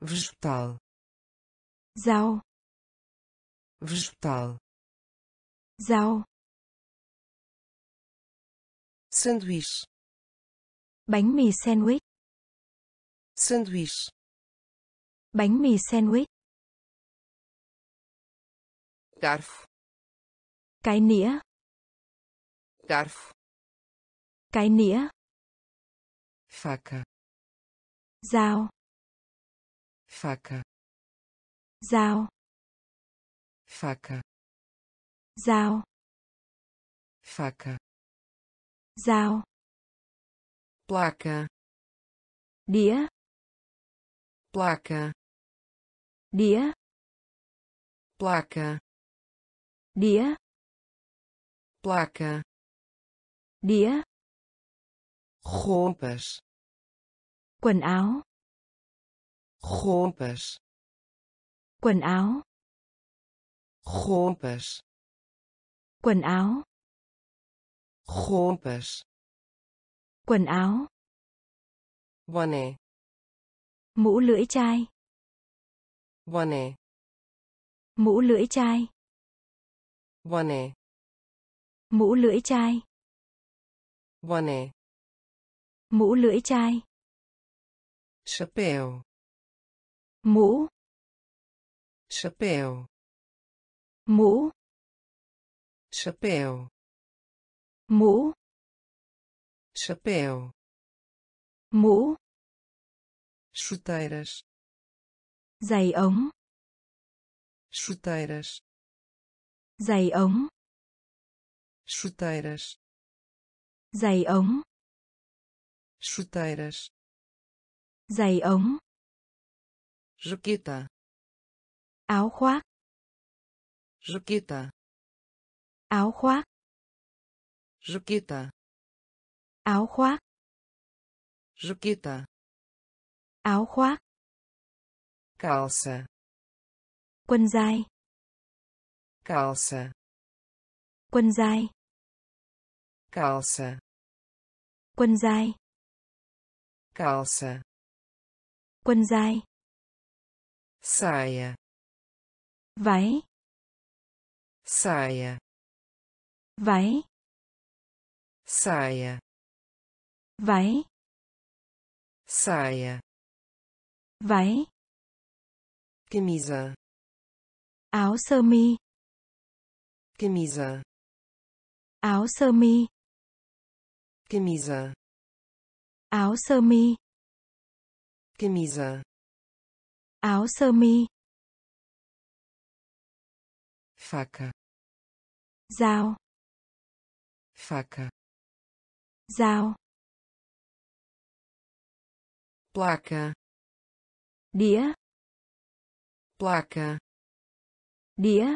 Vegetal. Rau. Vegetal. Rau. Sanduíche. Bánh mì sandwich. Sanduíche. Bánh mì sandwich. Garfo. Cái nĩa. Garfo. Cái nĩa. Faca. Dao. Faca. Dao. Faca. Dao. Faca. Dao. Placa. Đĩa. Placa. Đĩa. Placa. Đĩa. Placa. Đĩa. Roupas. Quần áo. Roupas. Quần áo. Roupas. Quần áo. Roupas. Quần áo. Boné. Mũ lưỡi chai. Boné. Mũ lưỡi chai. Boné. Mũ lưỡi chai. Boné. Mũ lưỡi chai. Chapéu. Mũ. Chapéu. Mũ. Chapéu. Mũ. Chapéu. Mũ. Chuteiras. Giày ống. Chuteiras. Giày ống. Chuteiras. Giày ống. Chuteiras. Giày ống. Jaqueta. Áo khoác. Jaqueta. Áo khoác. Jaqueta. Áo khoác. Jaqueta. Áo khoác. Calça. Quần dài. Calça. Quần dài. Calça. Quần dài. Calça. Quần dài. Saia. Váy. Saia. Váy. Saia. Váy. Saia. Váy. Camisa. Áo sơ mi. Camisa. Áo sơ mi. Camisa. Áo sơ mi. Camisa. Áo sơ mi. Faca. Dao. Faca. Dao. Placa. Đĩa. Placa. Đĩa.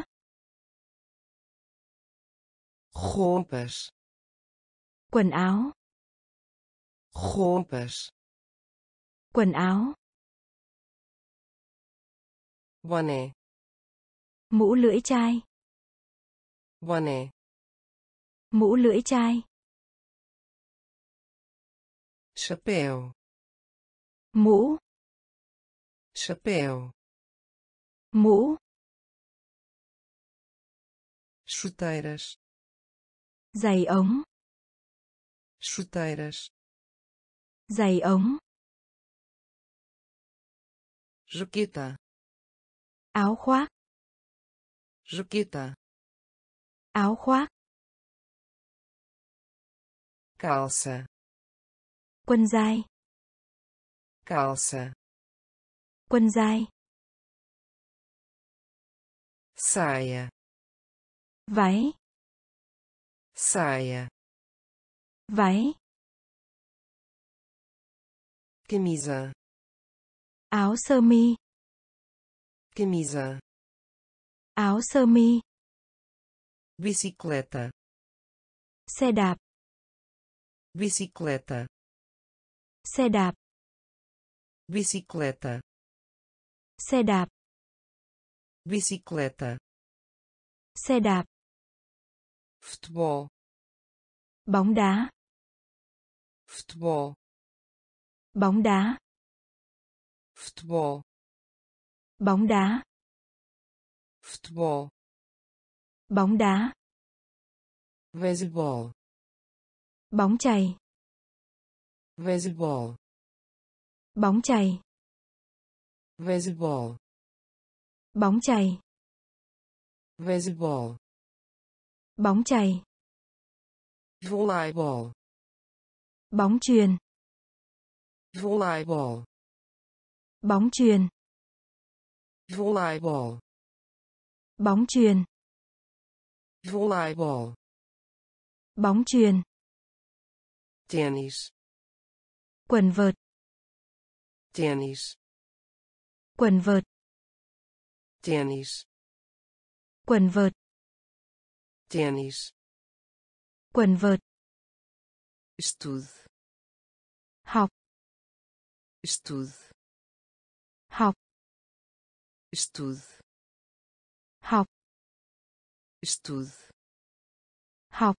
Roupas. Quần áo. Roupas. Quần áo. Boné. Mũ lưỡi chai. Boné. Mũ lưỡi chai. Chapéu. Mũ. Chapéu. Mũ. Chuteiras. Giày ống. Chuteiras. Giày ống. Jaqueta. Áo khoác. Jaqueta. Áo khoác. Calça. Quần dài. Calça. Quần dài. Saia. Váy. Saia. Váy. Camisa. Áo sơ mi. Camisa. Áo sơ mi. Bicicleta. Xe đạp. Bicicleta. Xe đạp. Bicicleta. Xe đạp. bicicleta, xe đạp, futebol, bóng đá, futebol, bóng đá, futebol, bóng đá, beisebol, bóng chày, beisebol, bóng chày, beisebol, bóng chày, beisebol, bóng chày, volleyball, bóng chuyền, volleyball, bóng chuyền, volleyball, bóng chuyền, volleyball, bóng chuyền, tennis, quần vợt, tennis, quần vợt, tennis, quần vợt, tennis, quần vợt, estudo, học, estudo, học, estudo, học,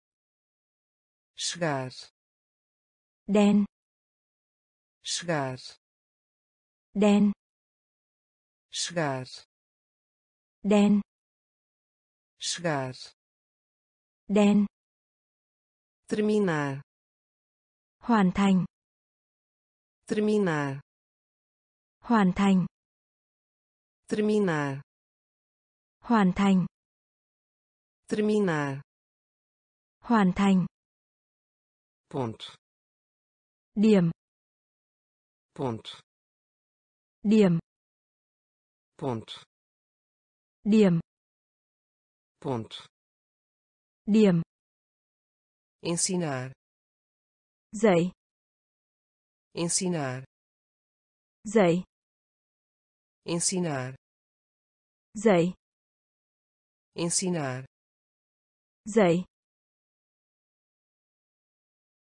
chegar, đen, chegar, đen, chegar, đen, terminar, hoàn thành, terminar, hoàn thành, terminar, hoàn thành, ponto, điểm, ponto, điểm, ponto, điểm, ensinar, dạy, ensinar, dạy, ensinar, dạy,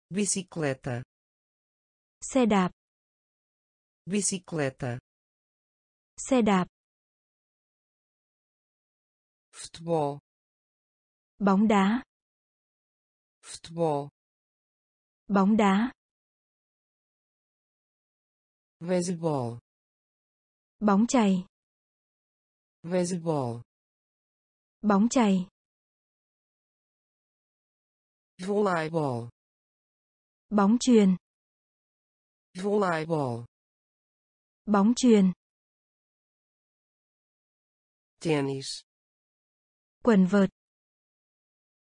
bicicleta, xe đạp, futebol, bóng đá, beisebol, bóng chày, volleyball, bóng chuyền, volleyball, bóng chuyền, tennis, quần vợt,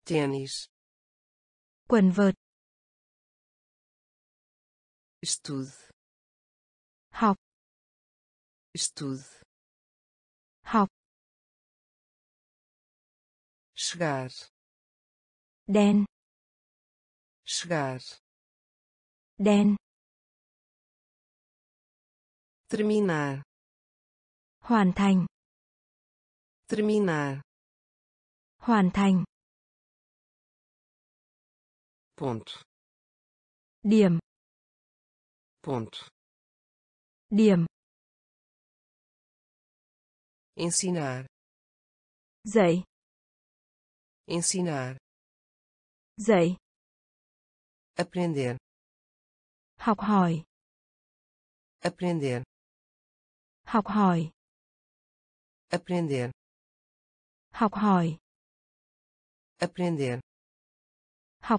tennis, quần vợt, estudo, học, chegar, đen, terminar, hoàn thành, ponto, điểm, ensinar, dạy, aprender, học hỏi, aprender, học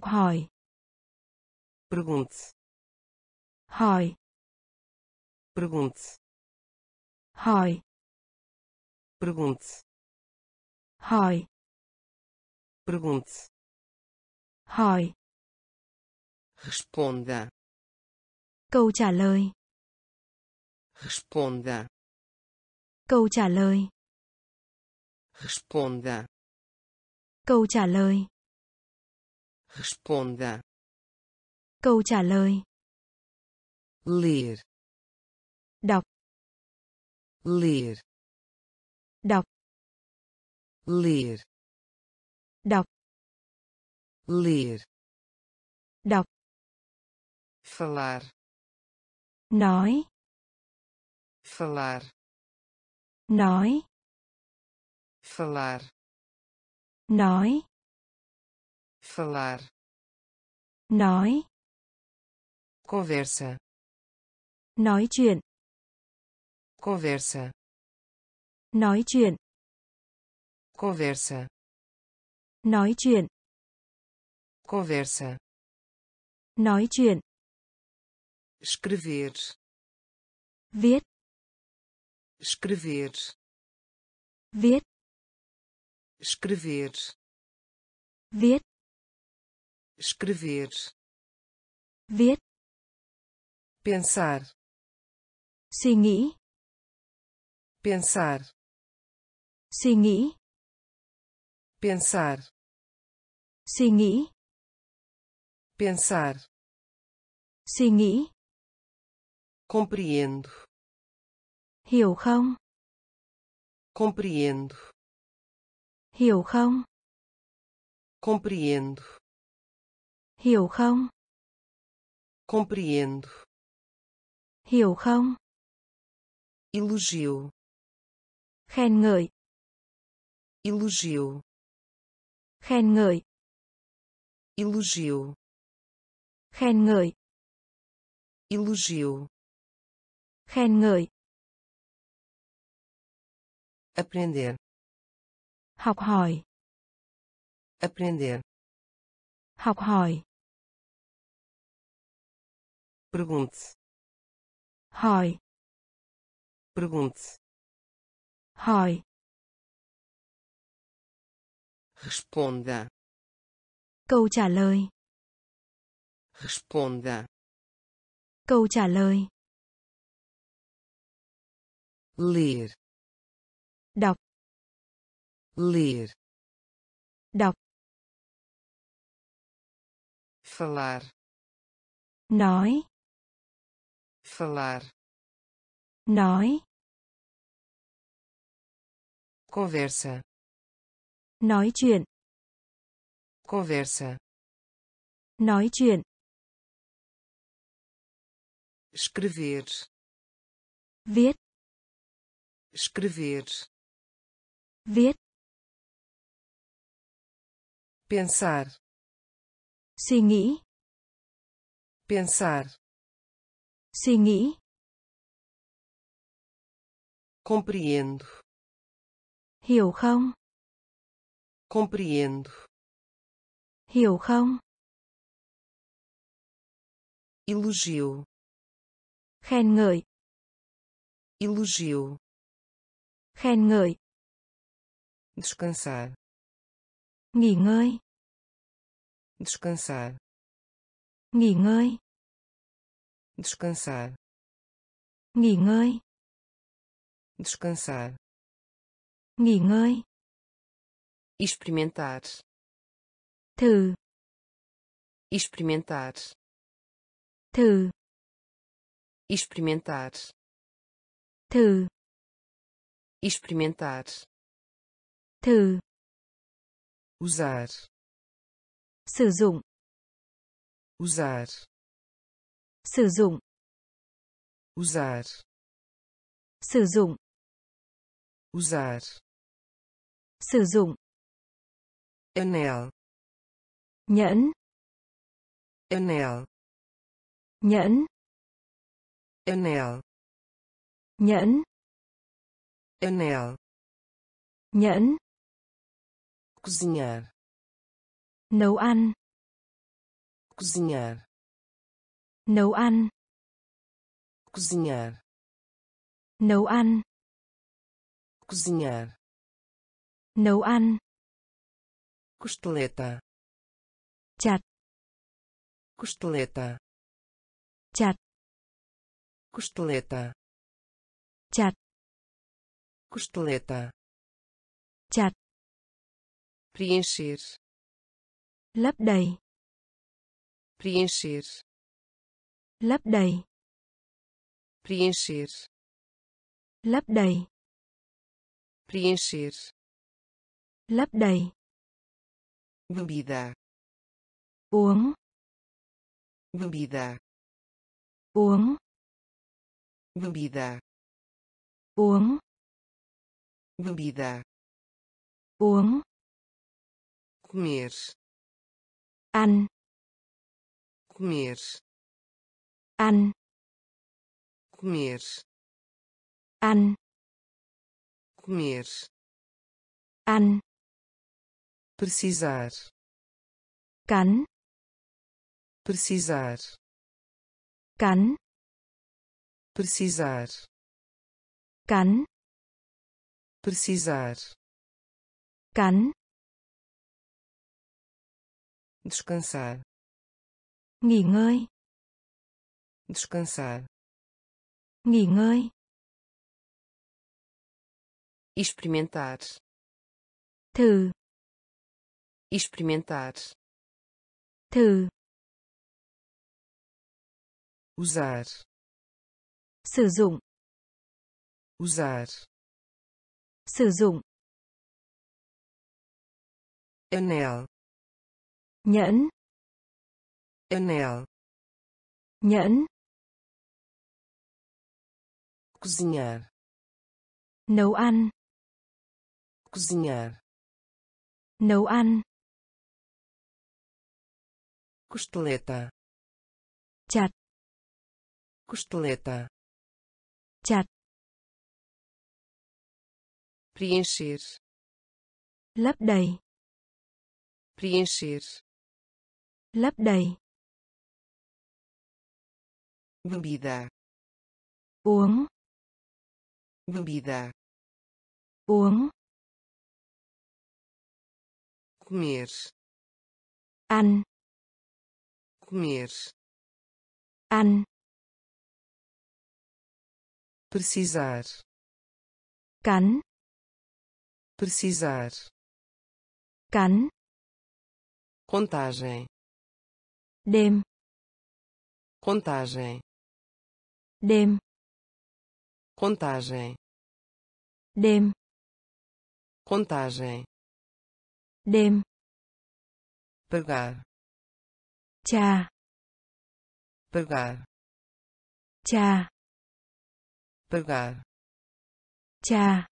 hỏi, pergunte, hỏi, responda, câu trả lời, responda, câu trả lời, ler, đọc, ler, đọc, ler, đọc, falar, nói, falar, nói, falar, nói, conversa, nói chuyện, conversa, nói chuyện, conversa, nói chuyện, conversa, nói chuyện, escrever, viết, escrever, viết, escrever, viết, escrever, viết, pensar, suy nghĩ, pensar, suy nghĩ, pensar, suy nghĩ, pensar, suy nghĩ, compreendo, hiểu không, compreendo, hiểu không, compreendo, hiểu không, compreendo, hiểu không, elogio, khen ngợi, elogio, khen ngợi, elogio, khen ngợi, elogio, khen ngợi, aprender, học hỏi, aprender, học hỏi, pergunte, hỏi, pergunte, hỏi, responda, câu trả lời, responda, câu trả lời, ler, đọc, ler, đọc, falar, nói, falar, nói, conversa, nói chuyện, conversa, nói chuyện, escrever, viết, pensar, suy nghĩ, compreendo, hiểu không, elogio, khen ngợi, descansar, nghỉ ngơi, descansar, nghỉ ngơi, descansar, nghỉ ngơi, experimentar, thử, experimentar, thử, experimentar, thử, usar, sử dụng, usar, sử dụng, usar, sử dụng, anel, nhẫn, anel, nhẫn, anel, nhẫn, anel, nhẫn, cozinhar, nấu ăn, cozinhar, nấu ăn, cozinhar, nấu ăn, cozinhar, nấu ăn, costeleta, chặt, costeleta, chặt, costeleta, chặt, costeleta, chặt, preencher, lấp đầy, preencher, lấp đầy, preencher, lấp đầy, preencher, lấp đầy, bebida, uống, bebida, uống, bebida, uống, bebida, uống, comer, ăn, comer, ăn, comer, ăn, comer, ăn, precisar, cắn, precisar, cắn, precisar, cắn, precisar, cắn, descansar, nghỉ ngơi, descansar, nghỉ ngơi, experimentar, thử, experimentar, thử, usar, sử dụng, usar, sử dụng, anel, nhẫn, anel, nhẫn, cozinhar, nấu ăn, cozinhar, nấu ăn, costeleta, chặt, costeleta, chặt, preencher, lấp đầy, preencher, lấp đầy, bebida, uống, bebida, uống, comer, ăn, precisar, cắn, contagem, đêm, contagem, đêm, contagem, đêm, pagar, cha, pagar, cha, pagar, cha,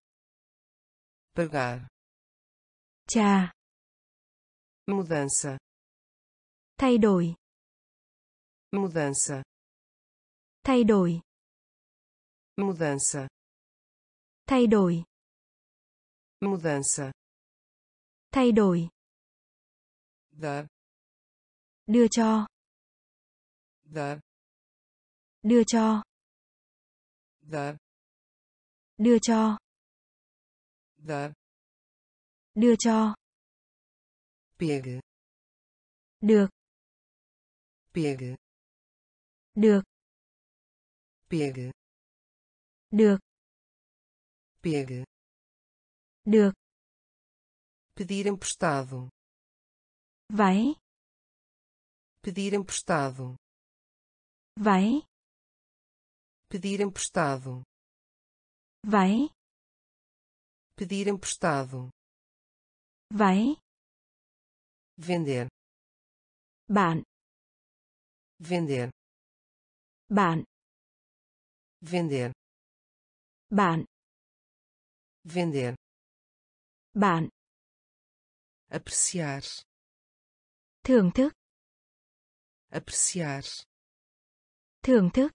mudança, thay đổi, mudança, thay đổi, mudança, thay đổi, dar, đưa cho, dar, đưa cho, dar, đưa cho, dar, đưa cho, pegue, được, pegue, được, pegue, được, pegue, được, pedir emprestado, vai, pedir emprestado, vai, pedir emprestado, vai, pedir emprestado, vai, vender, bạn, vender, bạn, vender, bạn, apreciar, thưởng thức, apreciar, thưởng thức,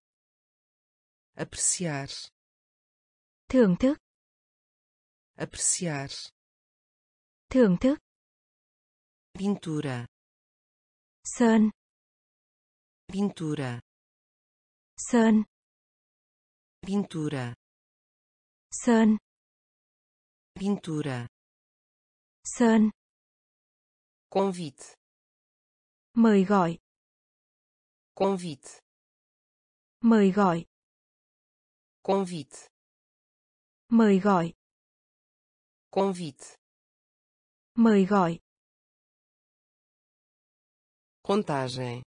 apreciar, thưởng thức, pintura, sơn, pintura, sơn, pintura, sơn, convite, mời gọi, convite, mời gọi, convite, mời gọi, contagem,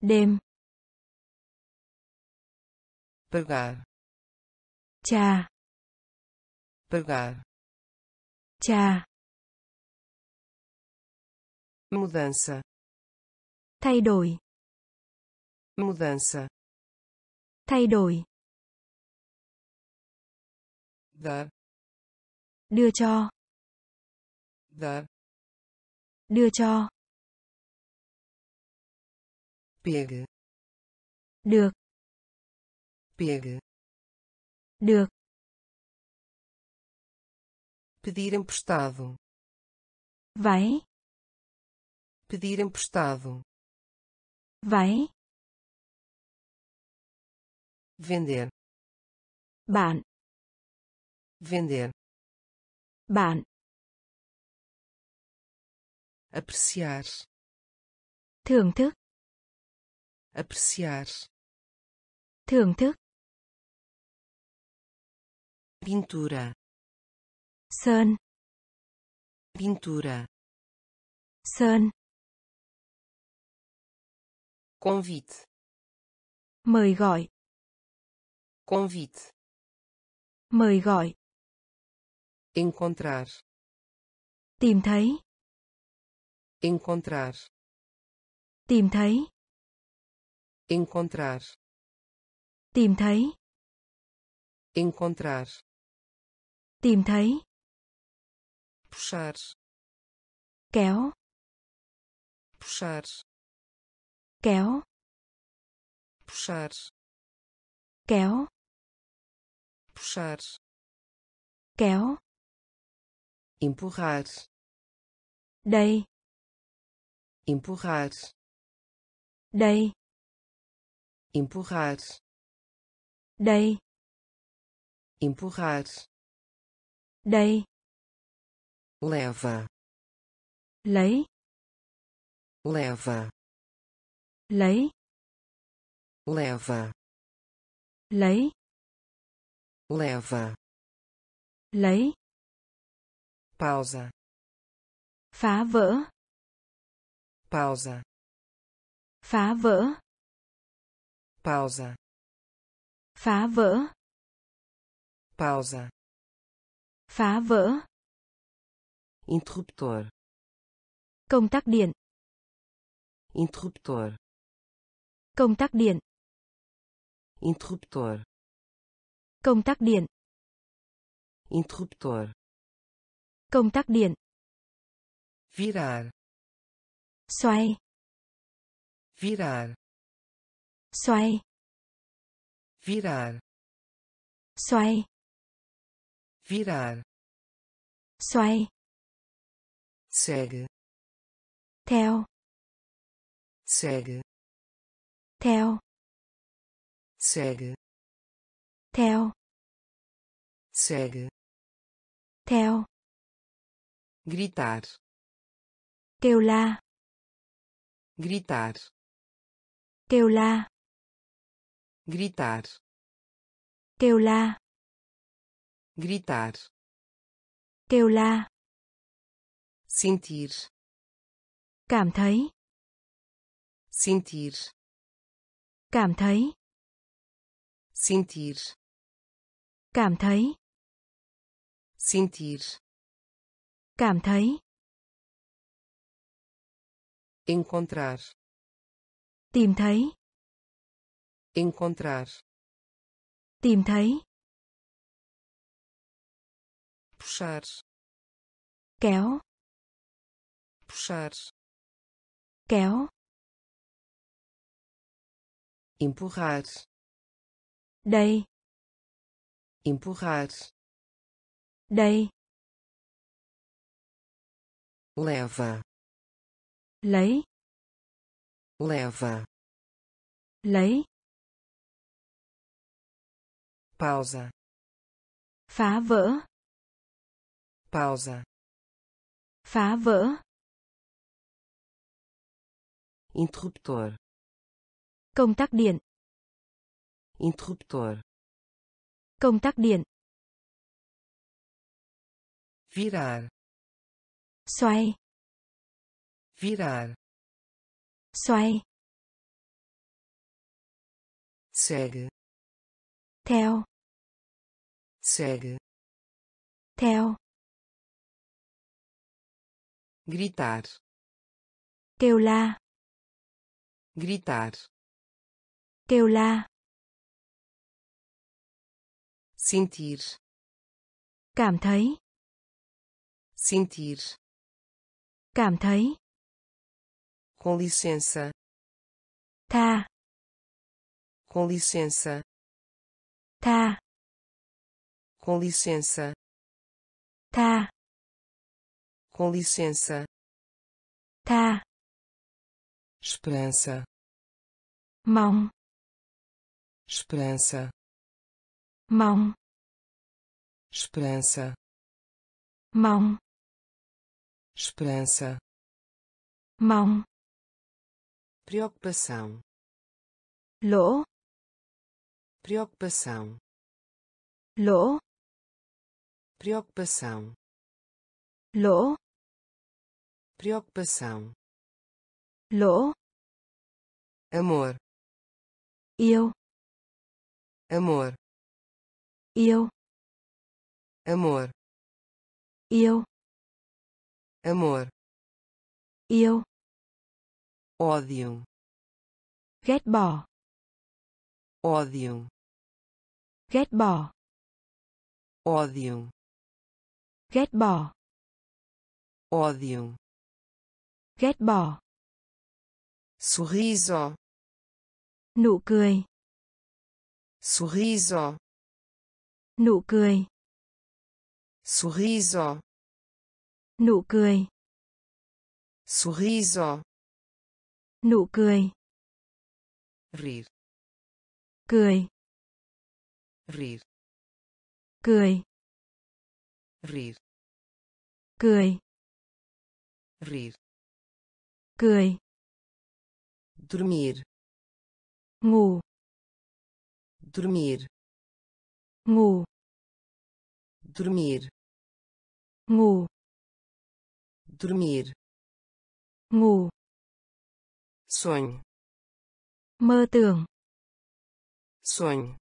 đêm, pagar, cha, mudança, thay đổi, Dar. Đưa cho. Dar. Đưa cho. Pegue. Được. Pegue. Được. Pedir emprestado. Váy. Pedir emprestado. Váy. Vender. Bạn. Vender. Bạn. Apreciar. Thưởng thức. Apreciar. Thưởng thức. Pintura. Sơn. Pintura. Sơn. Convite. Mời gọi. Convite. Mời gọi. Encontrar. Tìm thấy. Encontrar. Tìm thấy. Encontrar. Tìm thấy. Encontrar. Tìm thấy. Puxar. Kéo. Puxar. Kéo. Puxar. Kéo. Puxar. Kéo. Empurrar. Đây. Empurrar. Đây. Empurrar. Đây. Empurrar. Đây. Leva. Lấy. Leva. Lấy. Leva. Lấy. Leva. Lấy. Pausa. Phá vỡ. Pausa. Phá vỡ. Pausa. Phá vỡ. Pausa. Phá vỡ. Interruptor. Công tắc điện. Interruptor. Công tắc điện. Interruptor. Công tắc điện. Interruptor. Công tắc điện. Virar. Xoay. Virar. Xoay. Virar. Xoay. Virar. Xoay. Segue. Theo. Segue. Theo. Segue. Theo. Segue. Theo. Gritar. Kêu la. Gritar. Kêu la. Gritar. Kêu la. Gritar. Kêu la. Sentir. Cảm thấy. Sentir. Cảm thấy. Sentir. Cảm thấy. Sentir. Cảm thấy. Encontrar. Tìm thấy. Encontrar. Tìm thấy. Puxar. Kéo. Puxar. Kéo. Empurrar. Đây. Empurrar. Đây. Leva. Lấy. Leva. Lấy. Pausa. Phá vỡ. Pausa. Phá vỡ. Interruptor. Công tắc điện. Interruptor. Công tắc điện. Virar. Xoay. Virar. Xoay. Segue. Theo. Segue. Theo. Gritar. Kêu la. Gritar. Kêu la. Sentir. Cảm thấy. Sentir. Cảm thấy. Com licença. Tha. Com licença. Tha. Com licença. Tha. Com licença. Tha. Esperança. Mão. Esperança. Mão. Esperança. Mão. Esperança. Mão. Preocupação. Lỗ. Preocupação. Lỗ. Preocupação. Lỗ. Preocupação. Lỗ. Amor. Yêu. Amor. Yêu. Amor. Yêu. Amor. Yêu. Ódio. Ghét bỏ. Ódio. Ghét bỏ. Ódio. Ghét bỏ. Ódio. Ghét bỏ. Sorriso. Nụ cười. Sorriso. Nụ cười. Sorriso. Nụ cười. Sorriso. Nụ cười. Rir. Cười. Rir. Cười. Rir. Cười. Rir. Cười. Dormir. Ngủ. Dormir. Ngủ. Dormir. Ngủ. Dormir. Ngủ. Sonho. Mơ tưởng. Sonho.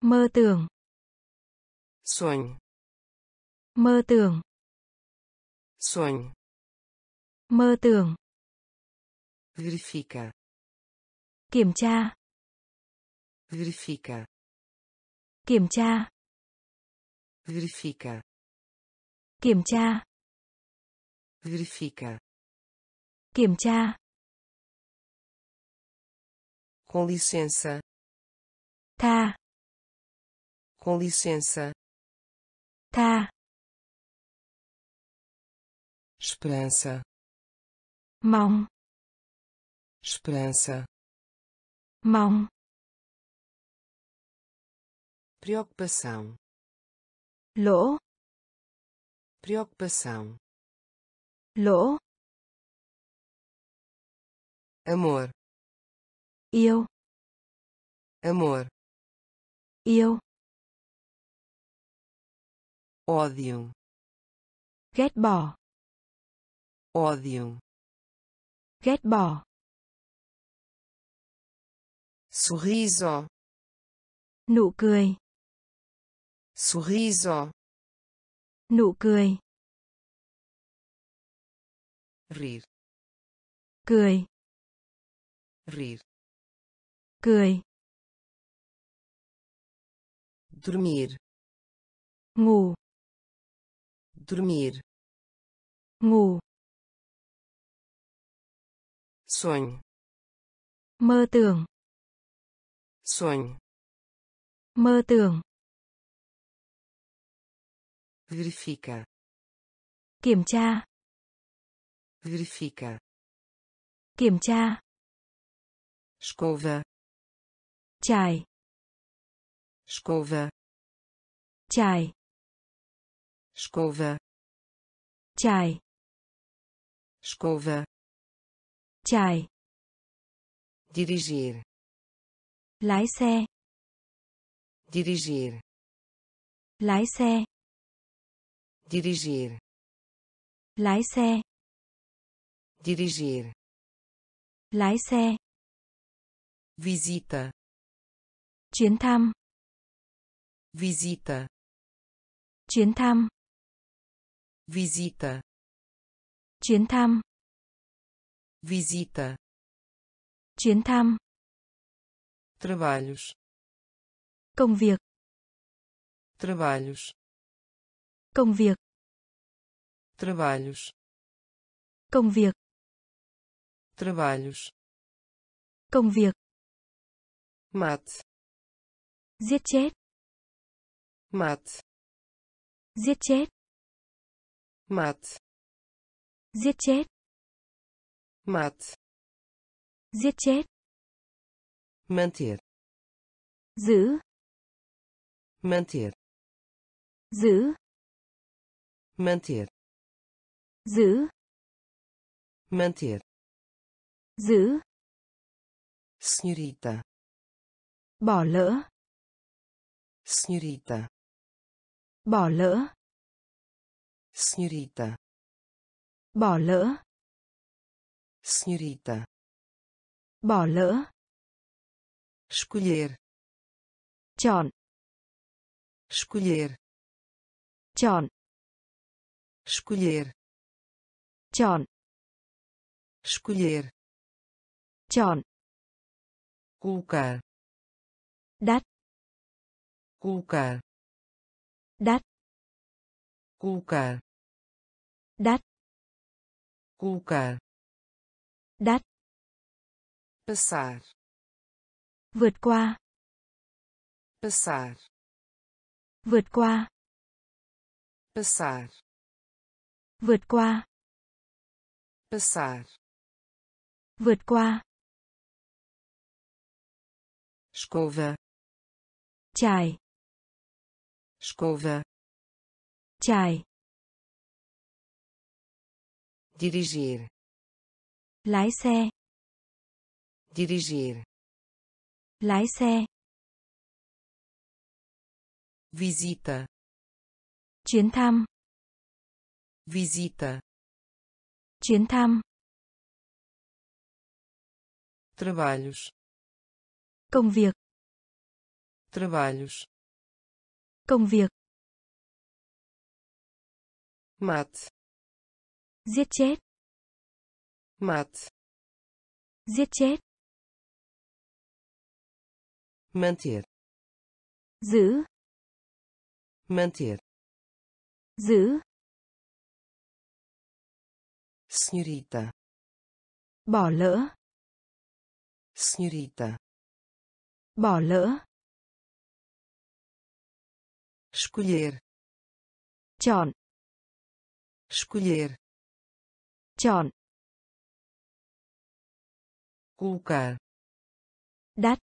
Mơ tưởng. Sonho. Mơ tưởng. Sonho. Mơ tưởng. Verifica. Kiểm tra. Verifica. Kiểm tra. Verifica. Kiểm tra. Verifica. Kiểm tra. Com licença. Tha. Com licença. Tha. Esperança. Mão. Esperança. Mão. Preocupação. Lỗ. Preocupação. Lỗ. Amor. Yêu. Amor. Yêu. Ódio. Ghét bỏ. Ódio. Ghét bỏ. Sorriso. Nụ cười. Sorriso. Nụ cười. Rir. Cười. Rir. Cười. Dormir. Ngủ. Dormir. Ngủ. Sonho. Mơ tưởng. Sonho. Mơ tưởng. Verifica. Kiểm tra. Verifica. Kiểm tra. Escova. Chải. Escova. Chải. Escova. Chải. Escova. Chải. Dirigir. Lái xe. Dirigir. Lái xe. Dirigir. Lái xe. Dirigir. Lái xe. Visita. Chuyến thăm. Visita. Chuyến thăm. Visita. Chuyến thăm. Visita. Chuyến thăm. Trabalhos. Công việc. Trabalhos. Công việc. Trabalhos. Công việc. Trabalhos. Công việc. Mate. Giết chết. Mate. Giết chết. Mate. Giết chết. Mate. Giết chết. Manter. Giữ. Manter. Giữ. Manter. Giữ. Manter. Giữ. Senhorita. Bỏ lỡ. Senhorita. Bỏ lỡ. Senhorita. Bỏ lỡ. Senhorita. Bỏ lỡ. Escolher. Chọn. Escolher. Chọn. Escolher. Chọn. Escolher. Chọn. Colocar. Đắt. Colocar. Đắt. Colocar. Đắt. Colocar. Đắt. Passar. Vượt qua. Passar. Vượt qua. Passar. Vượt qua. Passar. Vượt qua. Escova. Chải. Escova. Chải. Dirigir. Lái xe. Dirigir. Lái xe. Visita. Chuyến thăm. Visita. Chuyến thăm. Trabalhos. Công việc. Trabalhos. Công việc. Mate. Giết chết. Mate. Giết chết. Manter. Giữ. Manter. Giữ. Senhorita. Bỏ lỡ. Senhorita. Bỏ lỡ. Escolher. Chọn. Escolher. Chọn. Colocar. Đắt.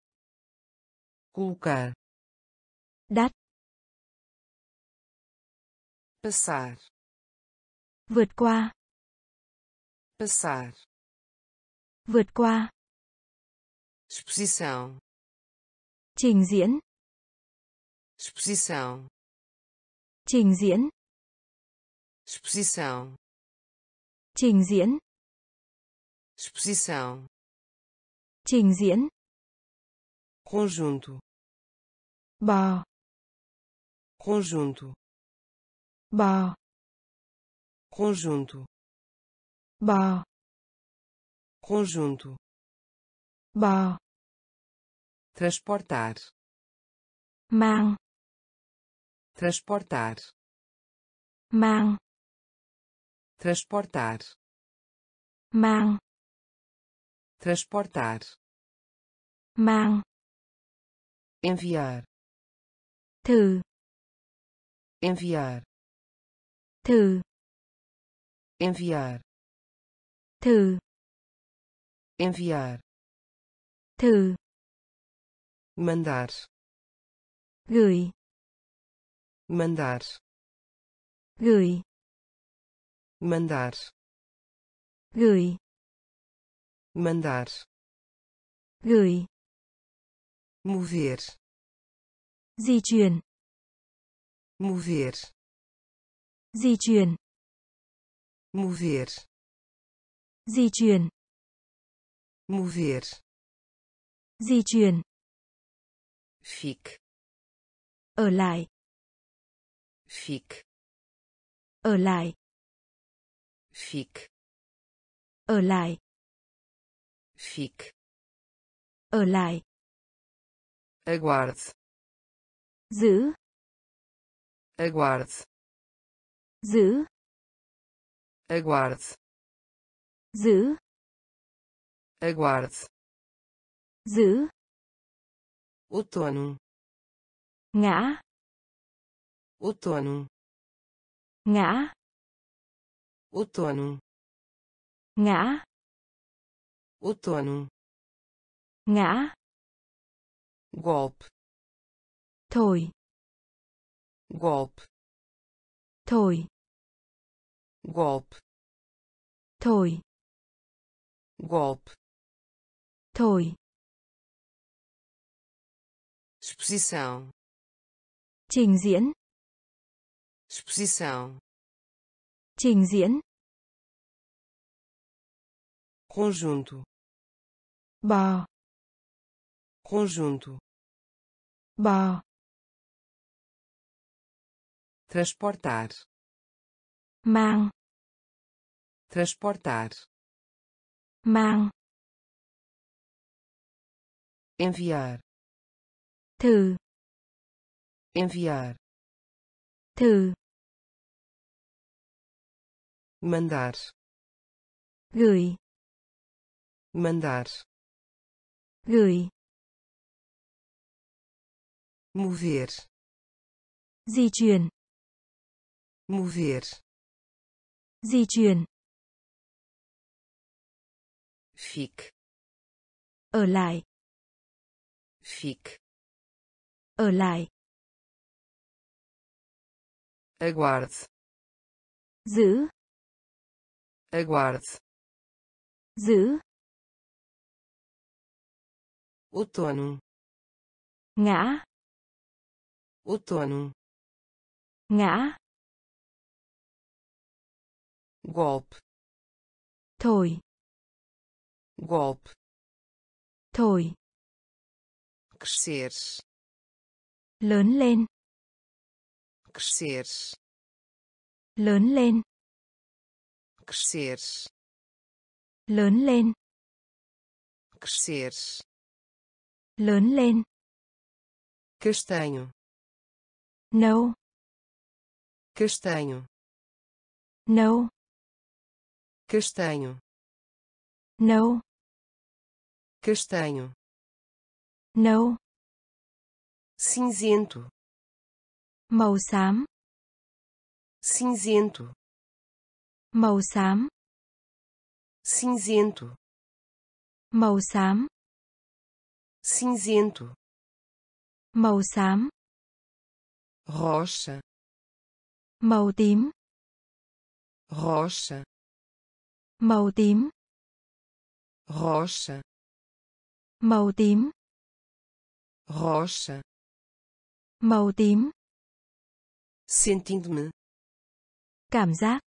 Colocar. Đắt. Passar. Vượt qua. Passar. Vượt qua. Exposição. Trình diễn. Exposição. Trình diễn. Exposição. Trình diễn. Exposição. Trình diễn. Conjunto. Bò. Conjunto. Bò. Conjunto. Bò. Conjunto. Bò. Transportar. Mang. Transportar. Mang. Transportar. Mang. Transportar. Mang. Enviar. Thử. Enviar. Thử. Enviar. Thử. Enviar. Thử. Mandar. Gửi. Mandar. Gửi. Mandar. Gửi. Mandar. Gửi. Mover. Di chuyển. Mover. Di chuyển. Mover. Di chuyển. Mover. Di chuyển. Fique. Ở lại. Fique. Ở lại. Fique. Ở lại. Fique. Ở lại. Aguarde. Giữ. Aguarde. Giữ. Aguarde. Giữ. Aguarde. Giữ. Outono. Ngã. Outono. Ngã. Outono. Ngã. Outono. Ngã. Golpe. Thổi. Golpe. Thổi. Golpe. Thổi. Golpe. Thổi. Exposição. Trình diễn. Exposição. Trình diễn. Conjunto. Bò. Conjunto. Bò. Transportar. Mang. Transportar. Mang. Enviar. Thử. Enviar. Thử. Mandar. Gửi. Mandar. Gửi. Mover. Di chuyển. Mover. Di chuyển. Fique. Ở lại. Fique. Ở lại. Aguarde. Giữ. Aguarde. Giữ. Outono. Ngã. Outono. Ngã. Golpe. Thổi. Golpe. Thổi. Crescer. Lớn lên. Crescer. Lớn lên. Crescer. Lớn lên. Crescer. Lớn lên. Castanho. Nâu. Castanho. Nâu. Castanho. Nâu. Castanho. Nâu. Cinzento. Màu xám. Cinzento. Màu xám. Cinzento. Màu xám. Cinzento. Màu xám. Rocha. Màu tím. Rocha. Màu tím. Rocha. Màu tím. Rocha. Màu tím. Sentindo-me. Cảm giác.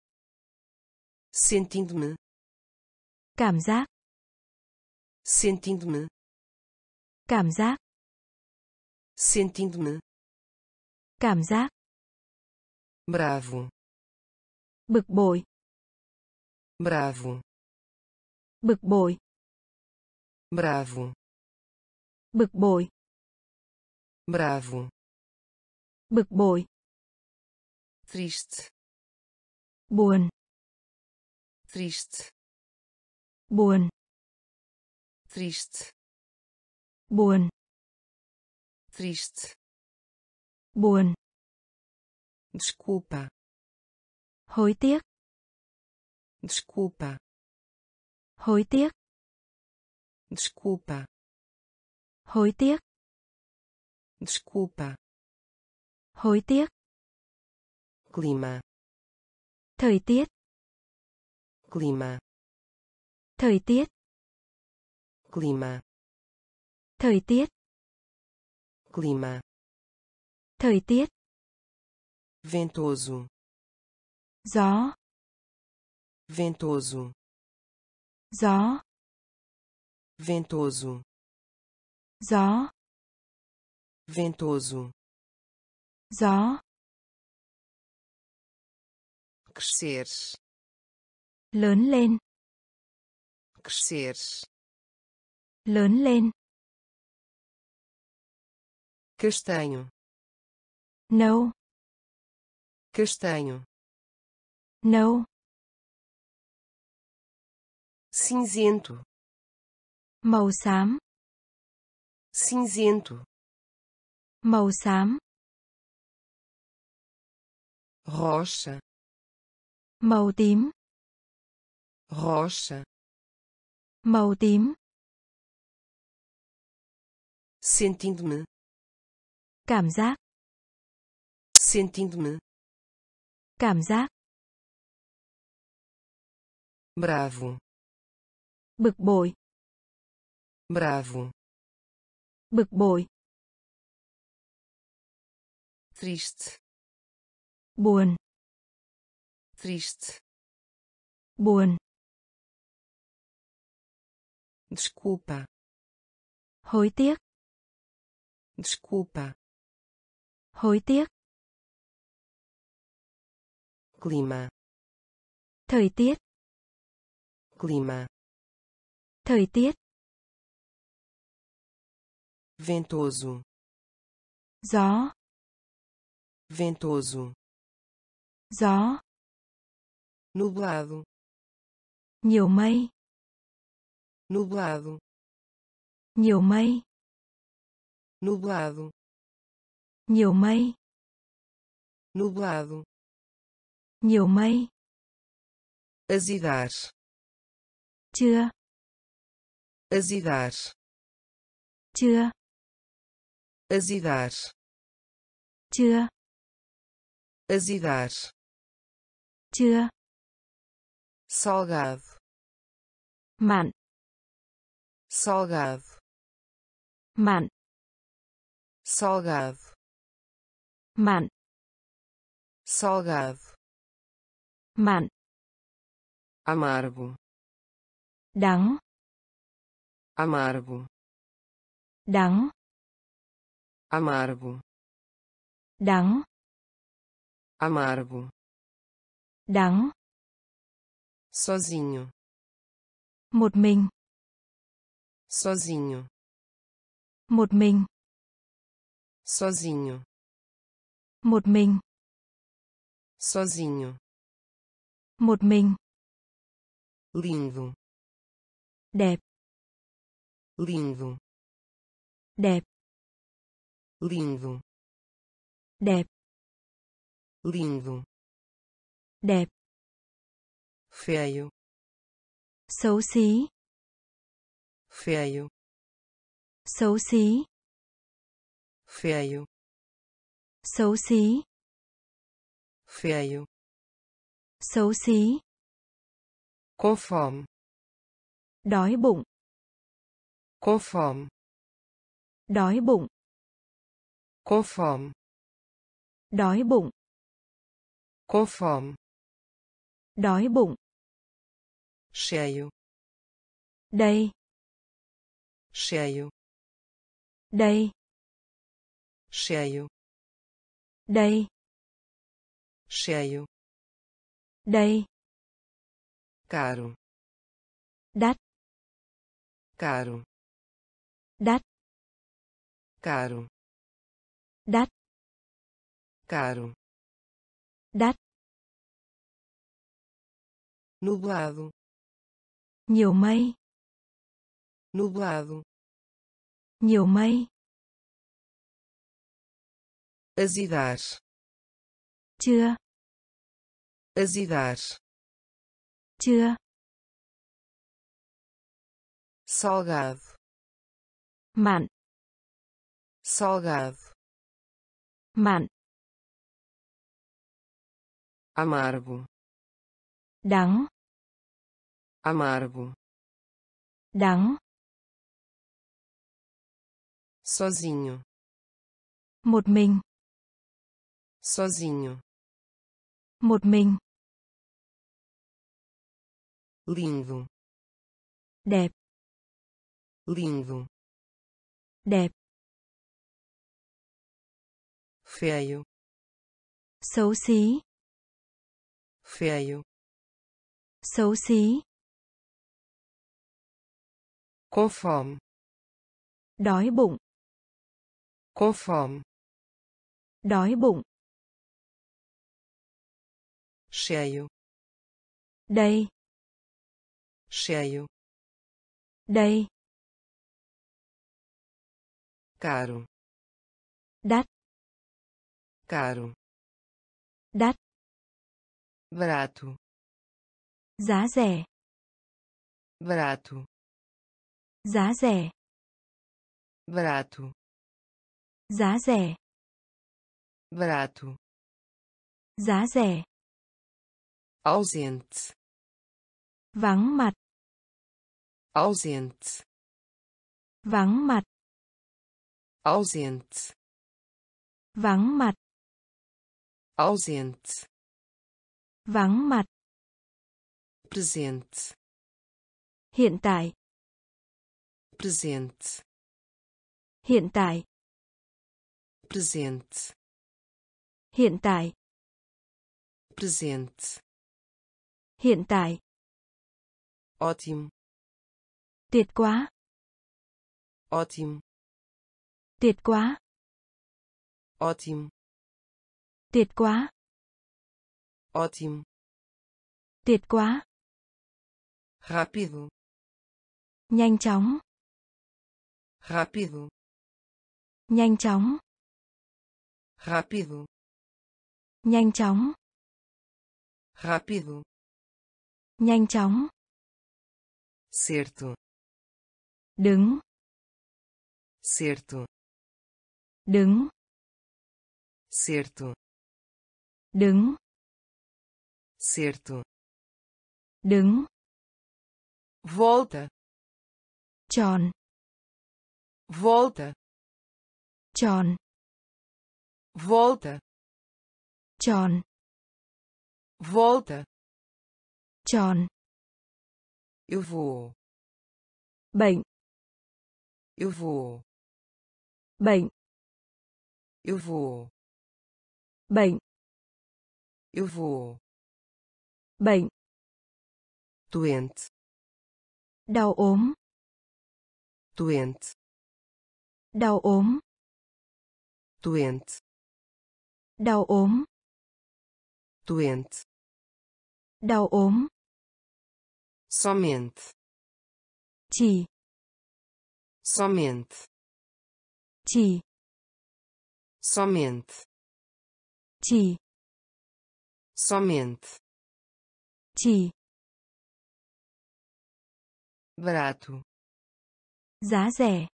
Sentindo-me. Cảm giác. Sentindo-me. Cảm giác. Sentindo-me. Cảm giác. Bravo. Bực bội. Bravo. Bực bội. Bravo. Bực bội. Bravo. Bực bội. Triste. Buồn. Triste. Buồn. Triste. Buồn. Triste. Buồn. Desculpa. Hối tiếc. Desculpa. Hối tiếc. Desculpa. Hối tiếc. Desculpa. Hối tiếc. Clima. Thời tiết. Clima. Thời tiết. Clima. Thời tiết. Clima. Thời tiết. Ventoso. Gió. Ventoso. Gió. Ventoso. Gió. Ventoso. Gió. Crescer. Lớn lên. Crescer. Lớn lên. Castanho. Nâu. Castanho. No. Cinzento. Màu xám. Cinzento. Màu xám. Rocha. Màu tím. Rocha. Màu tím. Sentindo-me. Cảm giác. Sentindo-me. Cảm giác. Bravo. Bực bội. Bravo. Bực bội. Triste. Buồn. Triste. Buồn. Desculpa. Hối tiếc. Desculpa. Hối tiếc. Clima. Thời tiết. Clima. Thời tiết. Ventoso. Gió. Ventoso. Gió. Nublado. Nhiều mây. Nublado. Nhiều mây. Nublado. Nhiều mây. Nublado. Nhiều mây. Azidar. Chưa. Azidar. Chưa. Azidar. Chưa. Azidar. Chưa. Salgado. Mặn. Salgado. Mặn. Salgado. Mặn. Salgado. Mặn. Amargo. Đắng. Amargo. Đắng. Amargo. Đắng. Amargo. Đắng. Sozinho. Một mình. Sozinho. Một mình. Sozinho. Một mình. Sozinho. Một mình. Lindo. Đẹp. Lindo. Đẹp. Lindo. Đẹp. Lindo. Đẹp. Feio. Xấu xí. Feio. Xấu xí. Feio. Xấu xí. Feio. Xấu xí. Conforme. Đói bụng. Conforme. Đói bụng. Conforme. Đói bụng. Conforme. Đói bụng. Cheio. Đây. Cheio. Đây. Cheio. Đây. Cheio. Đây. Caro. Đắt. Caro. Đắt. Caro. Đắt. Caro. Đắt. Nublado. Nhiều mây. Nublado. Nhiều mây. Azidar. Chưa. Azidar. Chưa. Salgado. Mặn. Salgado. Mặn. Amargo. Đắng. Amargo. Đắng. Sozinho. Một mình. Sozinho. Một mình. Lindo. Đẹp. Lindo. Đẹp. Feio. Xấu xí. Feio. Xấu xí. Conforme. Đói bụng. Conforme. Đói bụng. Cheio. Đây. Cheio. Đây. Caro. Đắt. Caro. Đắt. Barato. Giá rẻ. Barato. Giá rẻ. Barato. Giá rẻ. Barato. Giá rẻ. Ausente. Vắng mặt. Ausente. Vắng mặt. Ausente. Vắng mặt. Ausente. Vắng mặt. Presente. Hiện tại. Presente. Hiện tại. Presente. Hiện tại. Presente. Hiện tại. Ótimo. Tuyệt quá. Ótimo. Tuyệt quá. Ótimo. Tuyệt quá. Ótimo. Tuyệt quá. Rápido. Nhanh chóng. Rápido. Nhanh chóng. Rápido. Nhanh chóng. Rápido. Nhanh chóng. Certo. Đứng. Certo. Đứng. Certo. Đứng. Certo. Đứng. Volta. Tròn. Volta. Tròn. Volta. Tròn. Volta. Tròn. Eu vou. Bệnh. Eu vou. Bệnh. Eu vou. Bệnh. Eu vou. Bệnh. Doente. Đau ốm. Doente. Đau ốm. Doente. Đau ốm. Doente. Đau ốm. Somente. Chỉ. Somente. Chỉ. Somente. Chỉ. Somente. Chỉ. Barato. Giá rẻ.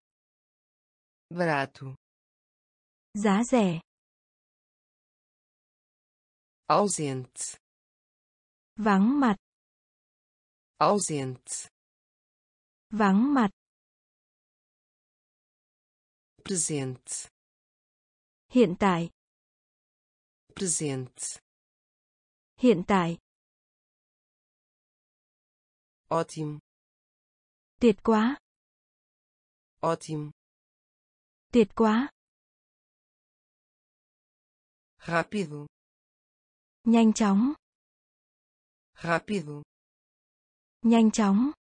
Barato. Giá rẻ. Ausente. Vắng mặt. Ausente. Vắng mặt. Presente. Hiện tại. Presente. Hiện tại. Ótimo. Tuyệt quá. Ótimo. Tuyệt quá. Rápido. Nhanh chóng. Rápido. Nhanh chóng.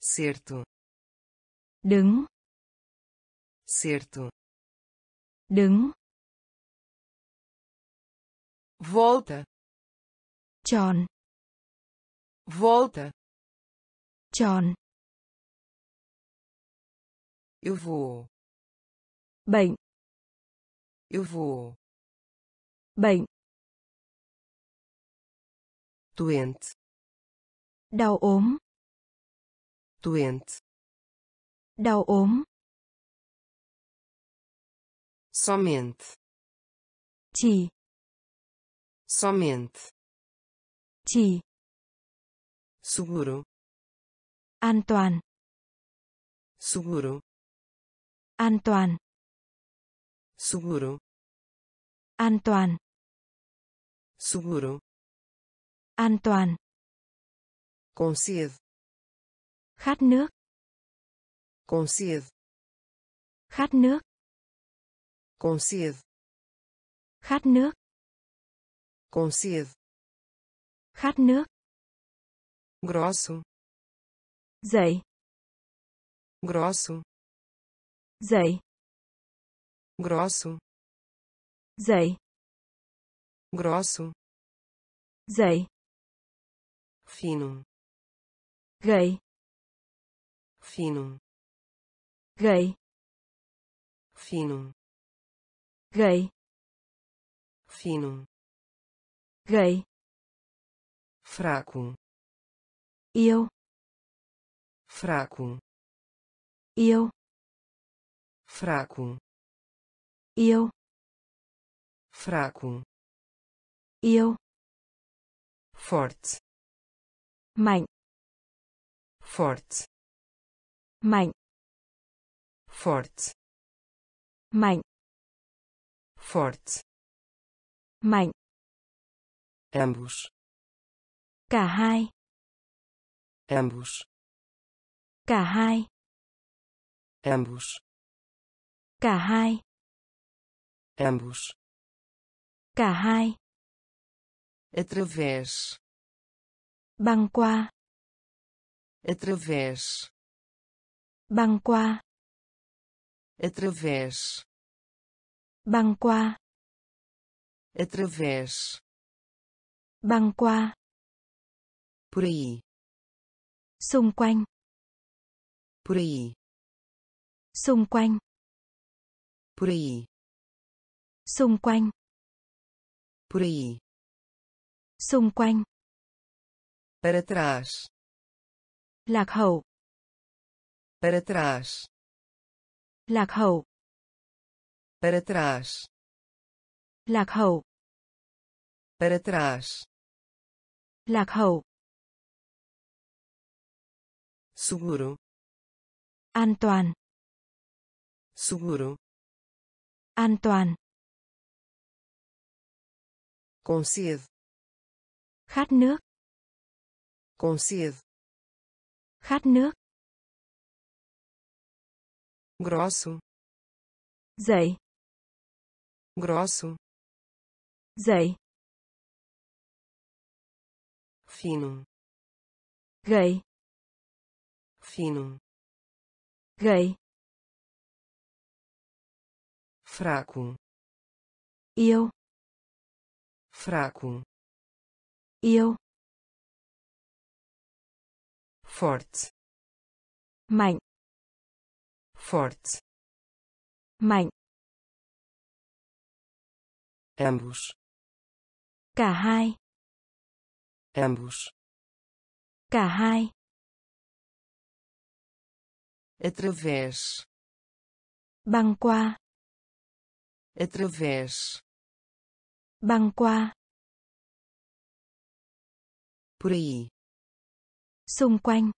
Certo. Đứng. Certo. Đứng. Volta. Tròn. Volta. Tròn. Eu vou. Bệnh. Eu vou. Bệnh. Doente. Đau ốm. Doente. Đau ốm. Somente. Chỉ. Somente. Chỉ. Seguro. An toàn. Seguro. An toàn. Seguro. An toàn. Seguro. An toàn. Com sede. Khát nước. Com sede. Khát nước. Com sede. Khát nước. Com sede. Khát nước. Grosso. Dày. Grosso. Dày. Grosso. Dày. Grosso. dậy, fino, gậy, fino, gậy, fraco, eu, fraco, eu, fraco, eu, forte, mạnh, forte, mạnh, forte, mạnh, ambos, cả hai, ambos, cả hai, ambos, cả hai, através, băng qua, através, băng qua, através, băng qua, por aí, xung quanh, por aí, xung quanh, por aí, xung quanh, para trás, lạc hậu, para trás, lạc hậu, seguro, an toàn, con sede, khát nước, grosso, dậy, fino, gậy, fraco, eu, forte, mạnh, ambos, cả hai, através, băng qua, por aí, xung quanh,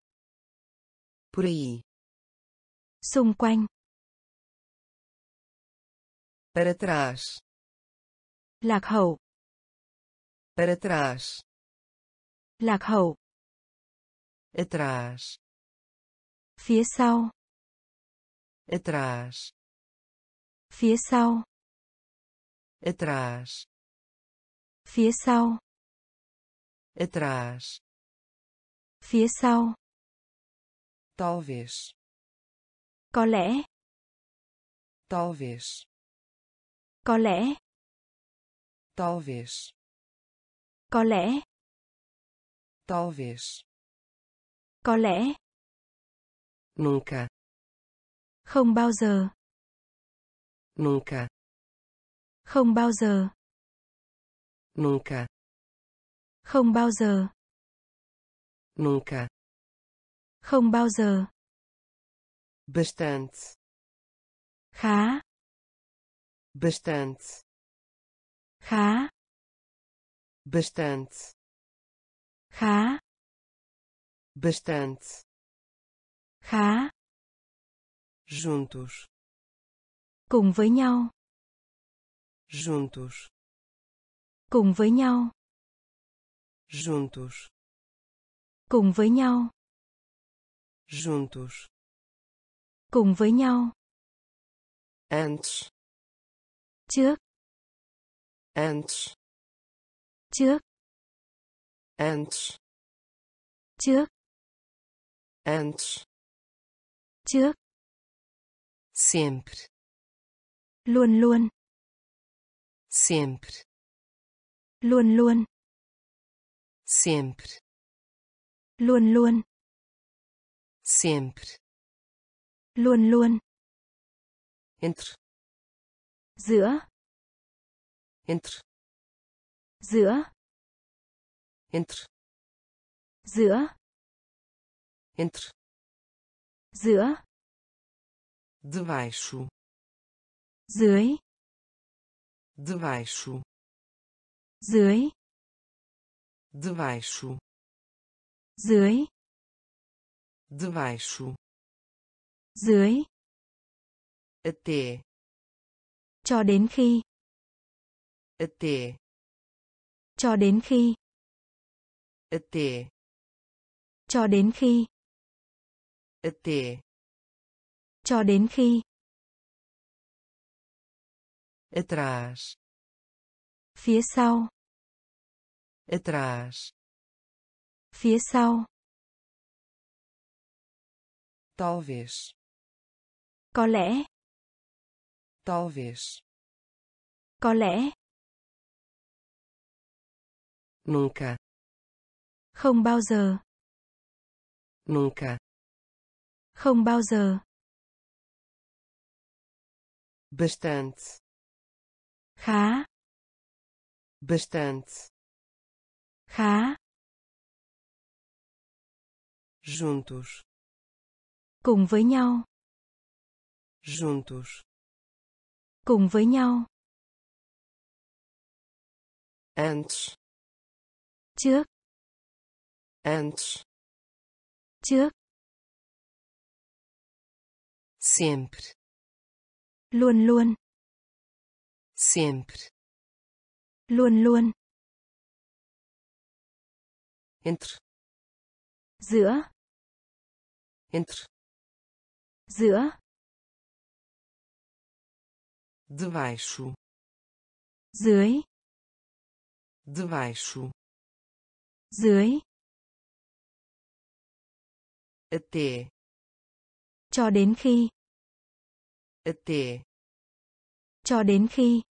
para trás, lạc hậu, atrás, phía sau, atrás, phía sau, atrás, phía sau, talvez, có lẽ, talvez, có lẽ, nunca, không bao giờ, nunca, không bao giờ, nunca, không bao giờ, bastante, khá, bastante, khá, juntos, cùng với nhau, juntos, cùng với nhau, juntos, cùng với nhau, juntos, cùng với nhau, antes, trước, sempre, luôn luôn, Sempre. Luôn luôn. Sempre. Luôn luôn. Entre. Giữa. Entre. Giữa. Entre. Giữa. Entre. Giữa. Debaixo. Dưới. Debaixo. Dưới. Debaixo. Dưới. Debaixo. Dưới. Até. Cho đến khi. Até. Cho đến khi. Até. Cho đến khi. Até. Cho đến khi. Atrás. Phía sau. Atrás. Phía sau. Talvez. Có lẽ. Talvez. Có lẽ. Nunca. Không bao giờ. Nunca. Không bao giờ. Bastante. Khá. Bastante. Khá. Juntos. Cùng với nhau. Juntos. Cùng với nhau. Antes. Trước. Antes. Trước. Sempre. Luôn luôn. Sempre. Luôn luôn. Entre. Giữa. Entre. Giữa. Debaixo. Dưới. Debaixo. Dưới. Até. Cho đến khi. Até. Cho đến khi.